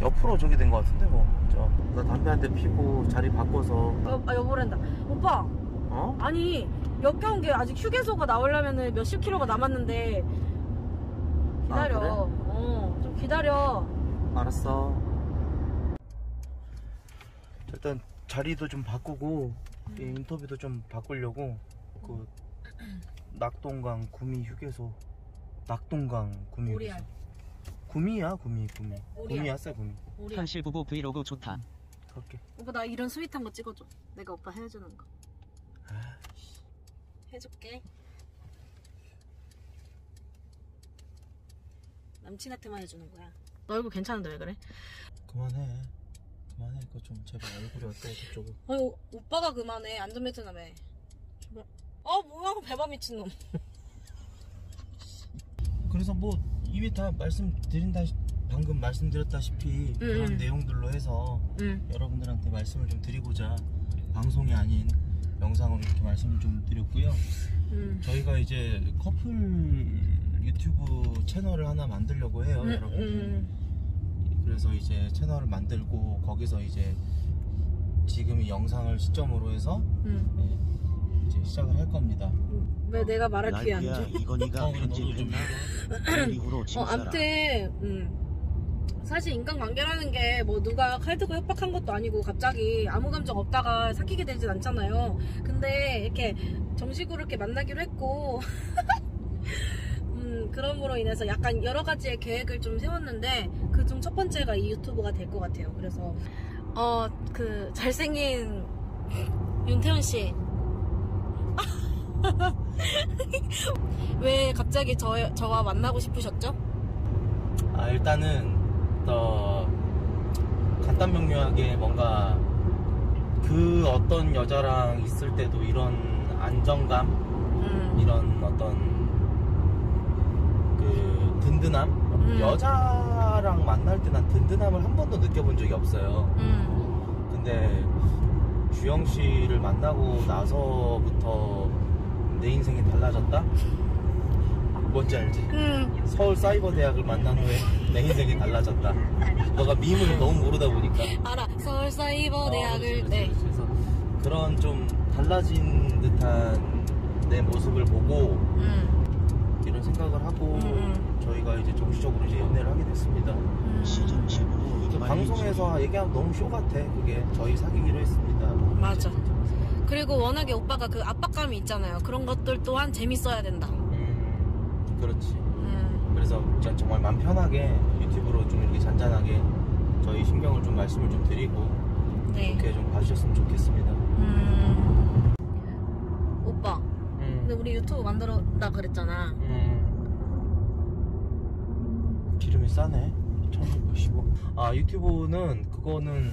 옆으로 저기 된 것 같은데 뭐. 저, 나 담배 한 대 피고 자리 바꿔서. 여, 아 여보란다. 오빠. 어? 아니 역겨운 게 아직 휴게소가 나오려면은 몇십 킬로가 남았는데 기다려. 아, 그래? 어, 좀 기다려. 알았어. 일단 자리도 좀 바꾸고 음. 인터뷰도 좀 바꾸려고 그 낙동강 구미 휴게소. 낙동강 구미 휴게소. 구미야 구미 구미 오리야. 구미 왔어 구미. 현실 부부 브이로그 좋다. 갈게. 오빠 나 이런 스윗한 거 찍어줘. 내가 오빠 해주는 거. 아... 해줄게. 남친한테만 해주는 거야. 너 얼굴 괜찮은데 왜 그래? 그만해. 그만해. 그거 좀 제발 얼굴이 어때 저쪽은. 아니 오, 오빠가 그만해. 안전벨트나며. 제발. 아 뭐야 배바 미친 놈. 그래서 뭐. 이미 다 말씀드린다, 방금 말씀드렸다시피 음, 그런 음. 내용들로 해서 음. 여러분들한테 말씀을 좀 드리고자 방송이 아닌 영상으로 이렇게 말씀을 좀 드렸고요. 음. 저희가 이제 커플 유튜브 채널을 하나 만들려고 해요, 음, 여러분. 음. 그래서 이제 채널을 만들고 거기서 이제 지금 이 영상을 시점으로 해서 음. 예, 이제 시작을 할 겁니다. 음. 왜 내가 말할 기회 안 줘? 이건 네가 편집했나? 어, 암튼 음. 사실 인간관계라는 게 뭐 누가 칼 들고 협박한 것도 아니고 갑자기 아무 감정 없다가 사귀게 되진 않잖아요. 근데 이렇게 정식으로 이렇게 만나기로 했고 음, 그럼으로 인해서 약간 여러 가지의 계획을 좀 세웠는데 그 중 첫 번째가 이 유튜브가 될 것 같아요. 그래서 어, 그 잘생긴 윤태훈 씨 왜 갑자기 저, 저와 만나고 싶으셨죠? 아, 일단은 더 간단 명료하게 뭔가 그 어떤 여자랑 있을 때도 이런 안정감, 음. 이런 어떤 그 든든함, 음. 여자랑 만날 때 난 든든함을 한 번도 느껴본 적이 없어요. 음. 근데 주영 씨를 만나고 나서부터 내 인생이 달라졌다? 뭔지 알지? 음. 서울 사이버 대학을 만난 후에 내 인생이 달라졌다. 너가 밈을 너무 모르다 보니까. 알아. 서울 사이버 대학을. 어, 네. 그래서 그런 좀 달라진 듯한 내 모습을 보고 음. 이런 생각을 하고 음. 저희가 이제 정식적으로 이제 연애를 하게 됐습니다. 음. 방송에서 얘기하면 너무 쇼 같아. 그게 저희 사귀기로 했습니다. 맞아. 그리고 워낙에 오빠가 그 압박감이 있잖아요. 그런 것들 또한 재밌어야 된다. 그렇지. 음. 그래서 정말 마음 편하게 유튜브로 좀 이렇게 잔잔하게 저희 신경을 좀 말씀을 좀 드리고 네. 이렇게 좀 봐주셨으면 좋겠습니다. 음. 오빠. 음. 근데 우리 유튜브 만들었다 그랬잖아. 음. 기름이 싸네. 천오백오십오. 아, 유튜브는 그거는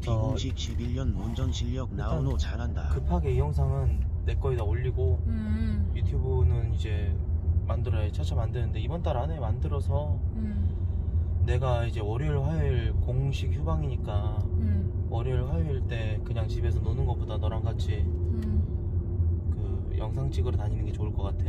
이천십일 년 운전 실력 나오노 잘한다. 급하게 이 영상은 내 거에다 올리고 음. 유튜브는 이제 만들어야 차차 만드는데 이번 달 안에 만들어서 음. 내가 이제 월요일 화요일 공식 휴방이니까 음. 월요일 화요일 때 그냥 집에서 노는 것보다 너랑 같이 음. 그 영상 찍으러 다니는 게 좋을 것 같아.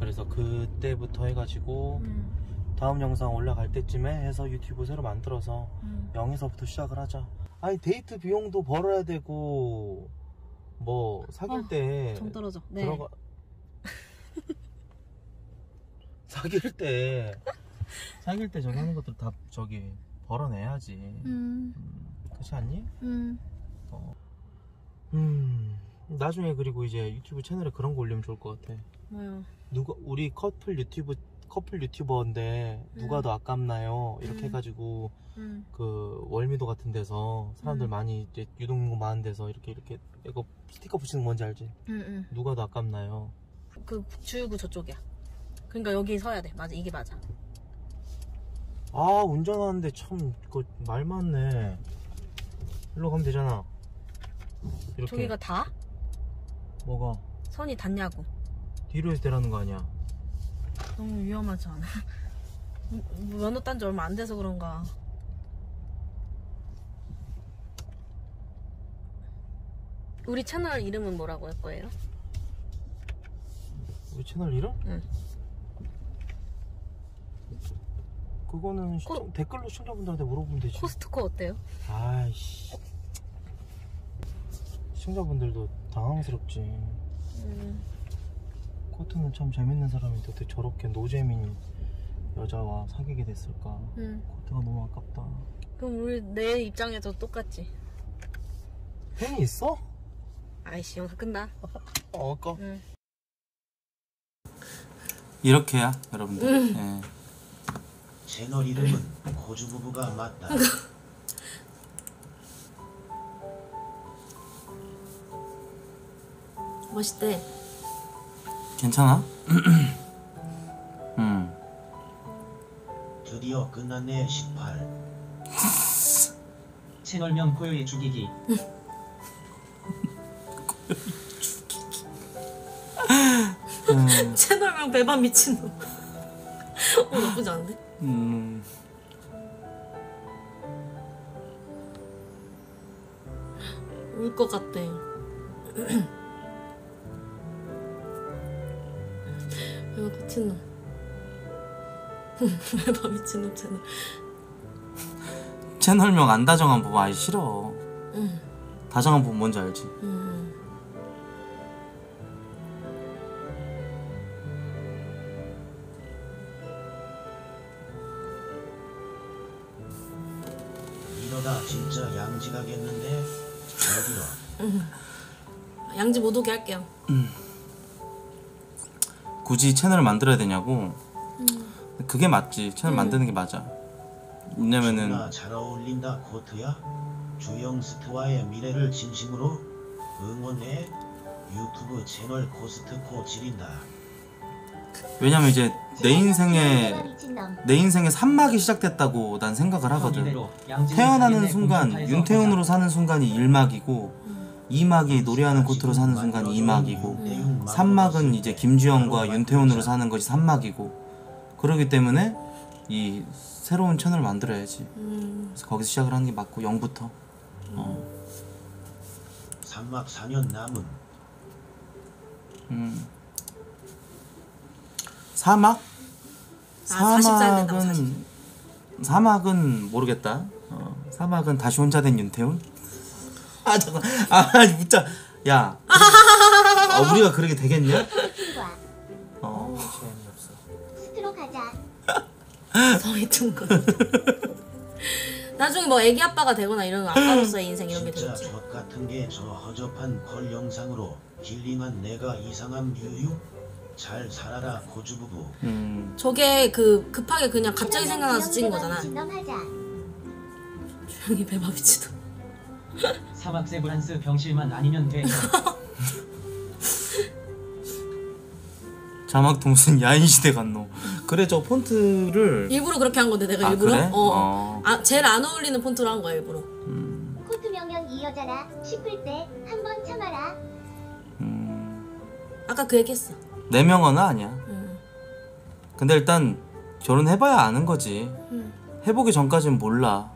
그래서 그때부터 해가지고 음. 다음 영상 올라갈 때쯤에 해서 유튜브 새로 만들어서 음. 영에서부터 시작을 하자. 아니 데이트 비용도 벌어야 되고 뭐 사귈 어, 때 정 떨어져. 네. 들어가 사귈 때 사귈 때 저기 하는 것들 다 저기 벌어내야지. 음. 음, 그렇지 않니? 음. 어. 음. 나중에 그리고 이제 유튜브 채널에 그런 거 올리면 좋을 것 같아. 뭐요? 누가 우리 커플 유튜브 커플 유튜버인데 음. 누가 더 아깝나요? 이렇게 음. 해가지고 음. 그 월미도 같은 데서 사람들 음. 많이 이제 유동인구 많은 데서 이렇게 이렇게 이거 스티커 붙이는 건지 알지? 음, 음. 누가 더 아깝나요? 그 주유구 저쪽이야. 그러니까 여기 서야 돼. 맞아, 이게 맞아. 아, 운전하는데 참 그거 말 많네. 일로 가면 되잖아. 이렇게. 저기가 다? 뭐가? 선이 닿냐고. 뒤로 해서 되라는 거 아니야? 너무 위험하지 않아? 면허 딴 지 얼마 안 돼서 그런가. 우리 채널 이름은 뭐라고 할 거예요? 우리 채널 이름? 응. 그거는 시청, 코... 댓글로 시청자분들한테 물어보면 되지. 코스트코 어때요? 아이씨. 시청자분들도 당황스럽지. 음. 코트는 참 재밌는 사람인데 어떻게 저렇게 노재민 여자와 사귀게 됐을까. 응. 코트가 너무 아깝다. 그럼 우리 내 입장에서 똑같지. 팬이 있어? 아이씨, 영상 끝나. 어, 아까. 응. 이렇게야 여러분들. 응. 네. 채널 이름은 고주부부가 맞다. 멋있대. 괜찮아? 음. 드디어 끝났네. 십팔 채널명 고요의 죽이기. 음. 채널명 배반 미친놈. 어, 나쁘지 않은데? 음. 울 것 같대. 미친놈. 왜 미친놈 채널. 채널명 안 다정한 부분 아예 싫어. 응. 다정한 부분 뭔지 알지? 응. 이러다 진짜 양지 가겠는데? 여기로. 응. 양지 못 오게 할게요. 응. 굳이 채널을 만들어야 되냐고. 음. 그게 맞지. 채널 음. 만드는 게 맞아. 왜냐면은 잘 어울린다 코트야. 주영스트와의 미래를 진심으로 응원해. 유튜브 채널 코스트코 지린다. 왜냐면 이제 내 인생에 내 인생에 산막이 시작됐다고 난 생각을 하거든. 태어나는 순간 윤태훈으로 사는 순간이 일막이고 음. 이막이 노래하는 코트로 사는 순간이 이막이고 삼막은 이제 김주영과 윤태훈으로 사는 것이 삼막이고 그러기 때문에 이 새로운 채널을 만들어야지. 음. 그래서 거기서 시작을 하는 게 맞고 영부터. 음. 어. 삼막 사 년 남은. 음. 사막? 아, 사막은 사막은 모르겠다. 어. 사막은 다시 혼자 된 윤태훈? 아 잠깐. 아 진짜. 야. 그래, 아, 우리가 그렇게 되겠냐? 어. 스스로 가자. 성이 퉁거. 나중에 뭐 애기 아빠가 되거나 이러면 아빠로서의 인생 이런 게 되겠지. 진짜 젖 같은 게 저 허접한 걸 영상으로 힐링한 내가 이상한 유유? 잘 살아라 고주부부. 음. 저게 그 급하게 그냥 갑자기 생각나서 찍은 거잖아. 조용히 배바비치도. 사막 세브란스 병실만 아니면 돼. 자막 동순 야인 시대 갔노. 그래 저 폰트를 일부러 그렇게 한 건데 내가 아, 일부러 그래? 어. 어. 아 제일 안 어울리는 폰트로 한 거야 일부러. 음. 코트 명령 이 여자라 싶을 때 한 번 참아라. 음. 아까 그 얘기했어. 내 명언은 아니야. 음. 근데 일단 결혼해봐야 아는 거지. 음. 해보기 전까지는 몰라.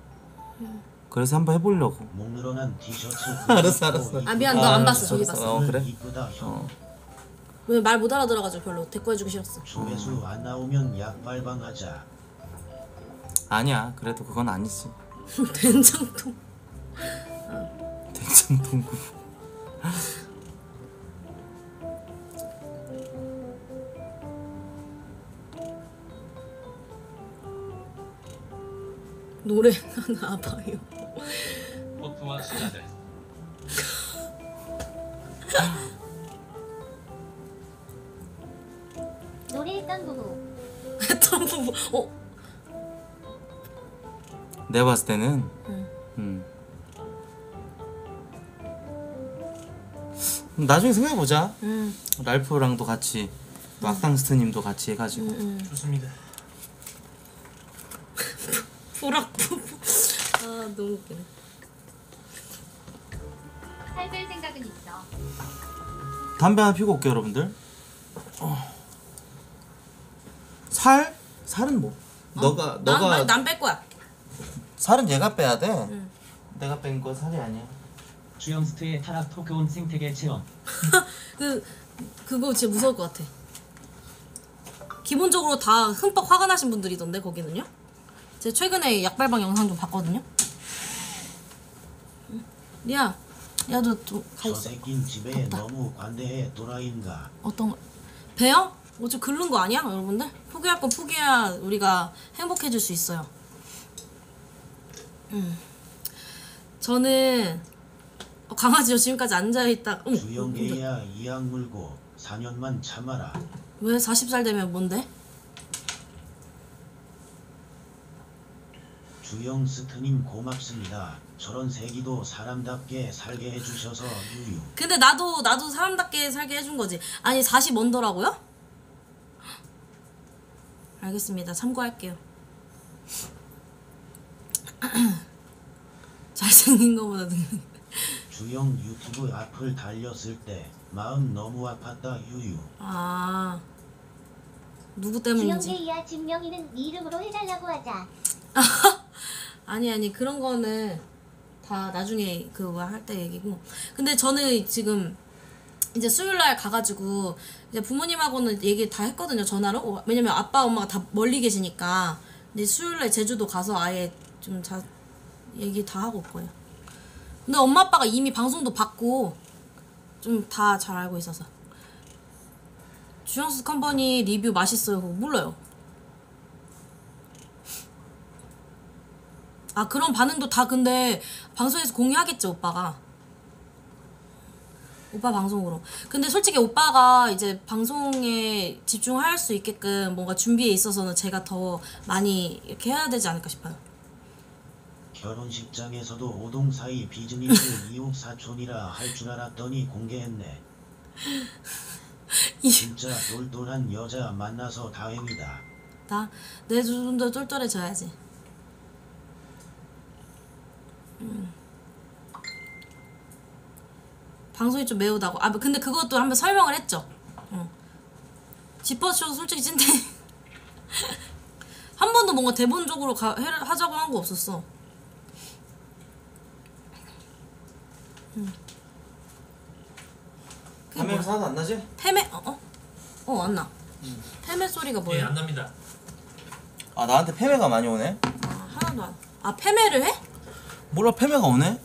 음. 그래서 한번 해보려고. 목 늘어난 티셔츠. 알았어 알았어. 아 미안 너 안 아, 봤어 저기 봤어. 어 그래. 이쁘다, 형. 어. 왜 말 못 알아들어가지고 별로 대꾸해주기 싫었어. 조회수 안 나오면 약발방하자. 아니야 그래도 그건 아니지. 된장통 된장통 노래가 나와봐요. 버프와 수자들 노래했던 부부. 했던 부부. 어. 내가 봤을 때는 응. 음. 나중에 생각해 보자. 응. 랄프랑도 같이, 응. 악당스트 님도 같이 해 가지고. 응, 응. 좋습니다. 불악 부부. 아, 너무 웃기네. 살될 생각은 있어. 담배 하나 피고 올게요, 여러분들. 어. 살? 살은 뭐? 어? 너가 난, 너가 난 뺄 거야. 살은 얘가 빼야 돼. 응. 내가 뺀 건 살이 아니야. 주영스트의 타락 토크온 생태계 체험. 그 그거 진짜 무서울 것 같아. 기본적으로 다 흠뻑 화가 나신 분들이던데 거기는요? 제가 최근에 약발방 영상 좀 봤거든요. 리아, 야 너 좀 가있어. 저 새끼는 집에 덥다. 너무 관대해 도라인가. 어떤 거? 배요? 뭐 좀 긁는 거 아니야 여러분들? 포기할 건 포기해야 우리가 행복해질 수 있어요. 음. 저는 어, 강아지요 지금까지 앉아있다. 응. 주영계야 이 악 물고 사 년만 참아라. 왜 마흔 살 되면 뭔데? 주영 스트님 고맙습니다. 저런 세기도 사람답게 살게 해주셔서 유유. 근데 나도 나도 사람답게 살게 해준 거지. 아니 사십 뭔더라고요? 알겠습니다. 참고할게요. 잘생긴 거보다 늙는 주영 유튜브 앞을 달렸을 때 마음 너무 아팠다 유유. 아 누구 때문인지. 주영계이야 진명이는 네 이름으로 해달라고 하자. 아니 아니 그런 거는 다 나중에 그거 할 때 얘기고. 근데 저는 지금 이제 수요일날 가가지고 이제 부모님하고는 얘기 다 했거든요 전화로. 왜냐면 아빠 엄마가 다 멀리 계시니까. 근데 수요일날 제주도 가서 아예 좀 자 얘기 다 하고 올 거예요. 근데 엄마 아빠가 이미 방송도 봤고 좀 다 잘 알고 있어서. 주영스 컴퍼니 리뷰 맛있어요. 그거 몰라요. 아 그런 반응도 다 근데 방송에서 공유하겠죠 오빠가. 오빠 방송으로. 근데 솔직히 오빠가 이제 방송에 집중할 수 있게끔 뭔가 준비에 있어서는 제가 더 많이 이렇게 해야 되지 않을까 싶어요. 결혼식장에서도 오동 사이 비즈니스 이웃 사촌이라 할 줄 알았더니 공개했네. 진짜 똘똘한 여자 만나서 다행이다. 나? 내 좀 더 똘똘해져야지. 음. 방송이 좀 매우다고. 아 근데 그것도 한번 설명을 했죠. 응. 짚어주셔서 솔직히 찐데 한 번도 뭔가 대본적으로 가, 해, 하자고 한 거 없었어. 응. 패매가 하나도 안 나지? 패매.. 어? 어? 어 안 나. 응. 패매 소리가 뭐예요? 예, 안 납니다. 아 나한테 패매가 많이 오네? 아 하나도 안.. 아 패매를 해? 몰라 패매가 오네?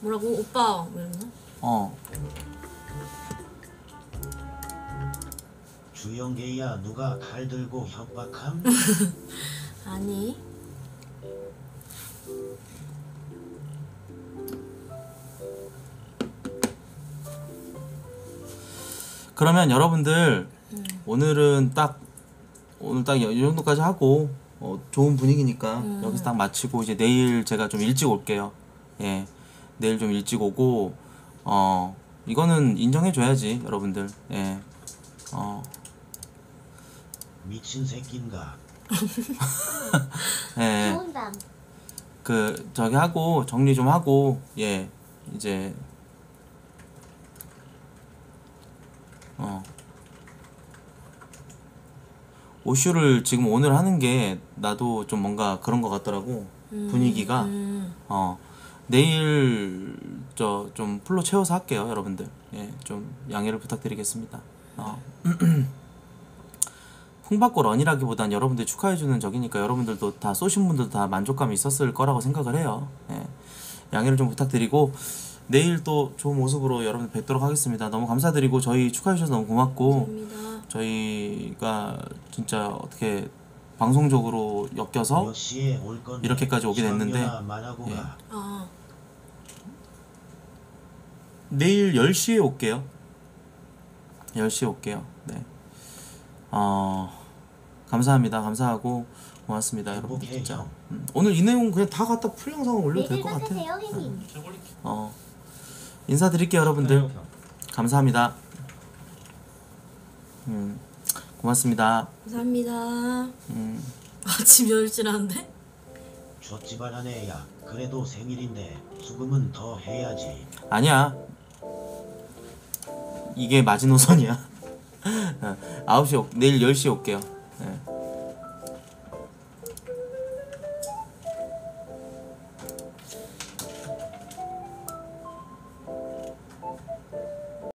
뭐라고? 오빠 이랬나? 어. 주영계야 누가 칼 들고 협박함? 아니. 그러면 여러분들 음. 오늘은 딱 오늘 딱 이 정도까지 하고 어, 좋은 분위기니까 음. 여기서 딱 마치고 이제 내일 제가 좀 일찍 올게요. 예. 내일 좀 일찍 오고 어 이거는 인정해줘야지 여러분들. 예. 어. 미친 새끼인가. 예. 좋은 밤. 그 저기 하고 정리 좀 하고 예 이제 어 오쇼를 지금 오늘 하는 게 나도 좀 뭔가 그런 것 같더라고. 음, 분위기가 음. 어. 내일 저 좀 풀로 채워서 할게요 여러분들. 예, 좀 양해를 부탁드리겠습니다. 어. 풍받고 런이라기보단 여러분들 축하해주는 적이니까 여러분들도 다 쏘신 분들도 다 만족감이 있었을 거라고 생각을 해요. 예, 양해를 좀 부탁드리고 내일 또 좋은 모습으로 여러분들 뵙도록 하겠습니다. 너무 감사드리고 저희 축하해주셔서 너무 고맙고 감사합니다. 저희가 진짜 어떻게 방송적으로 엮여서 이렇게까지 오게 됐는데 예. 아. 내일 열 시에 올게요. 열 시에 올게요. 네. 어, 감사합니다. 감사하고 고맙습니다. 여러분 진짜 음, 오늘 이 내용 그냥 다 갖다 풀 영상을 올려도 될 것 같아요. 음. 어, 인사드릴게요 여러분들. 네, 감사합니다. 음, 고맙습니다. 감사합니다. 음. 아침 열 시라는데? 저 집안 아내야. 그래도 생일인데 수금은 더 해야지. 아니야. 이게 마지노선이야. 아홉 시, 내일 열 시에 올게요. 네.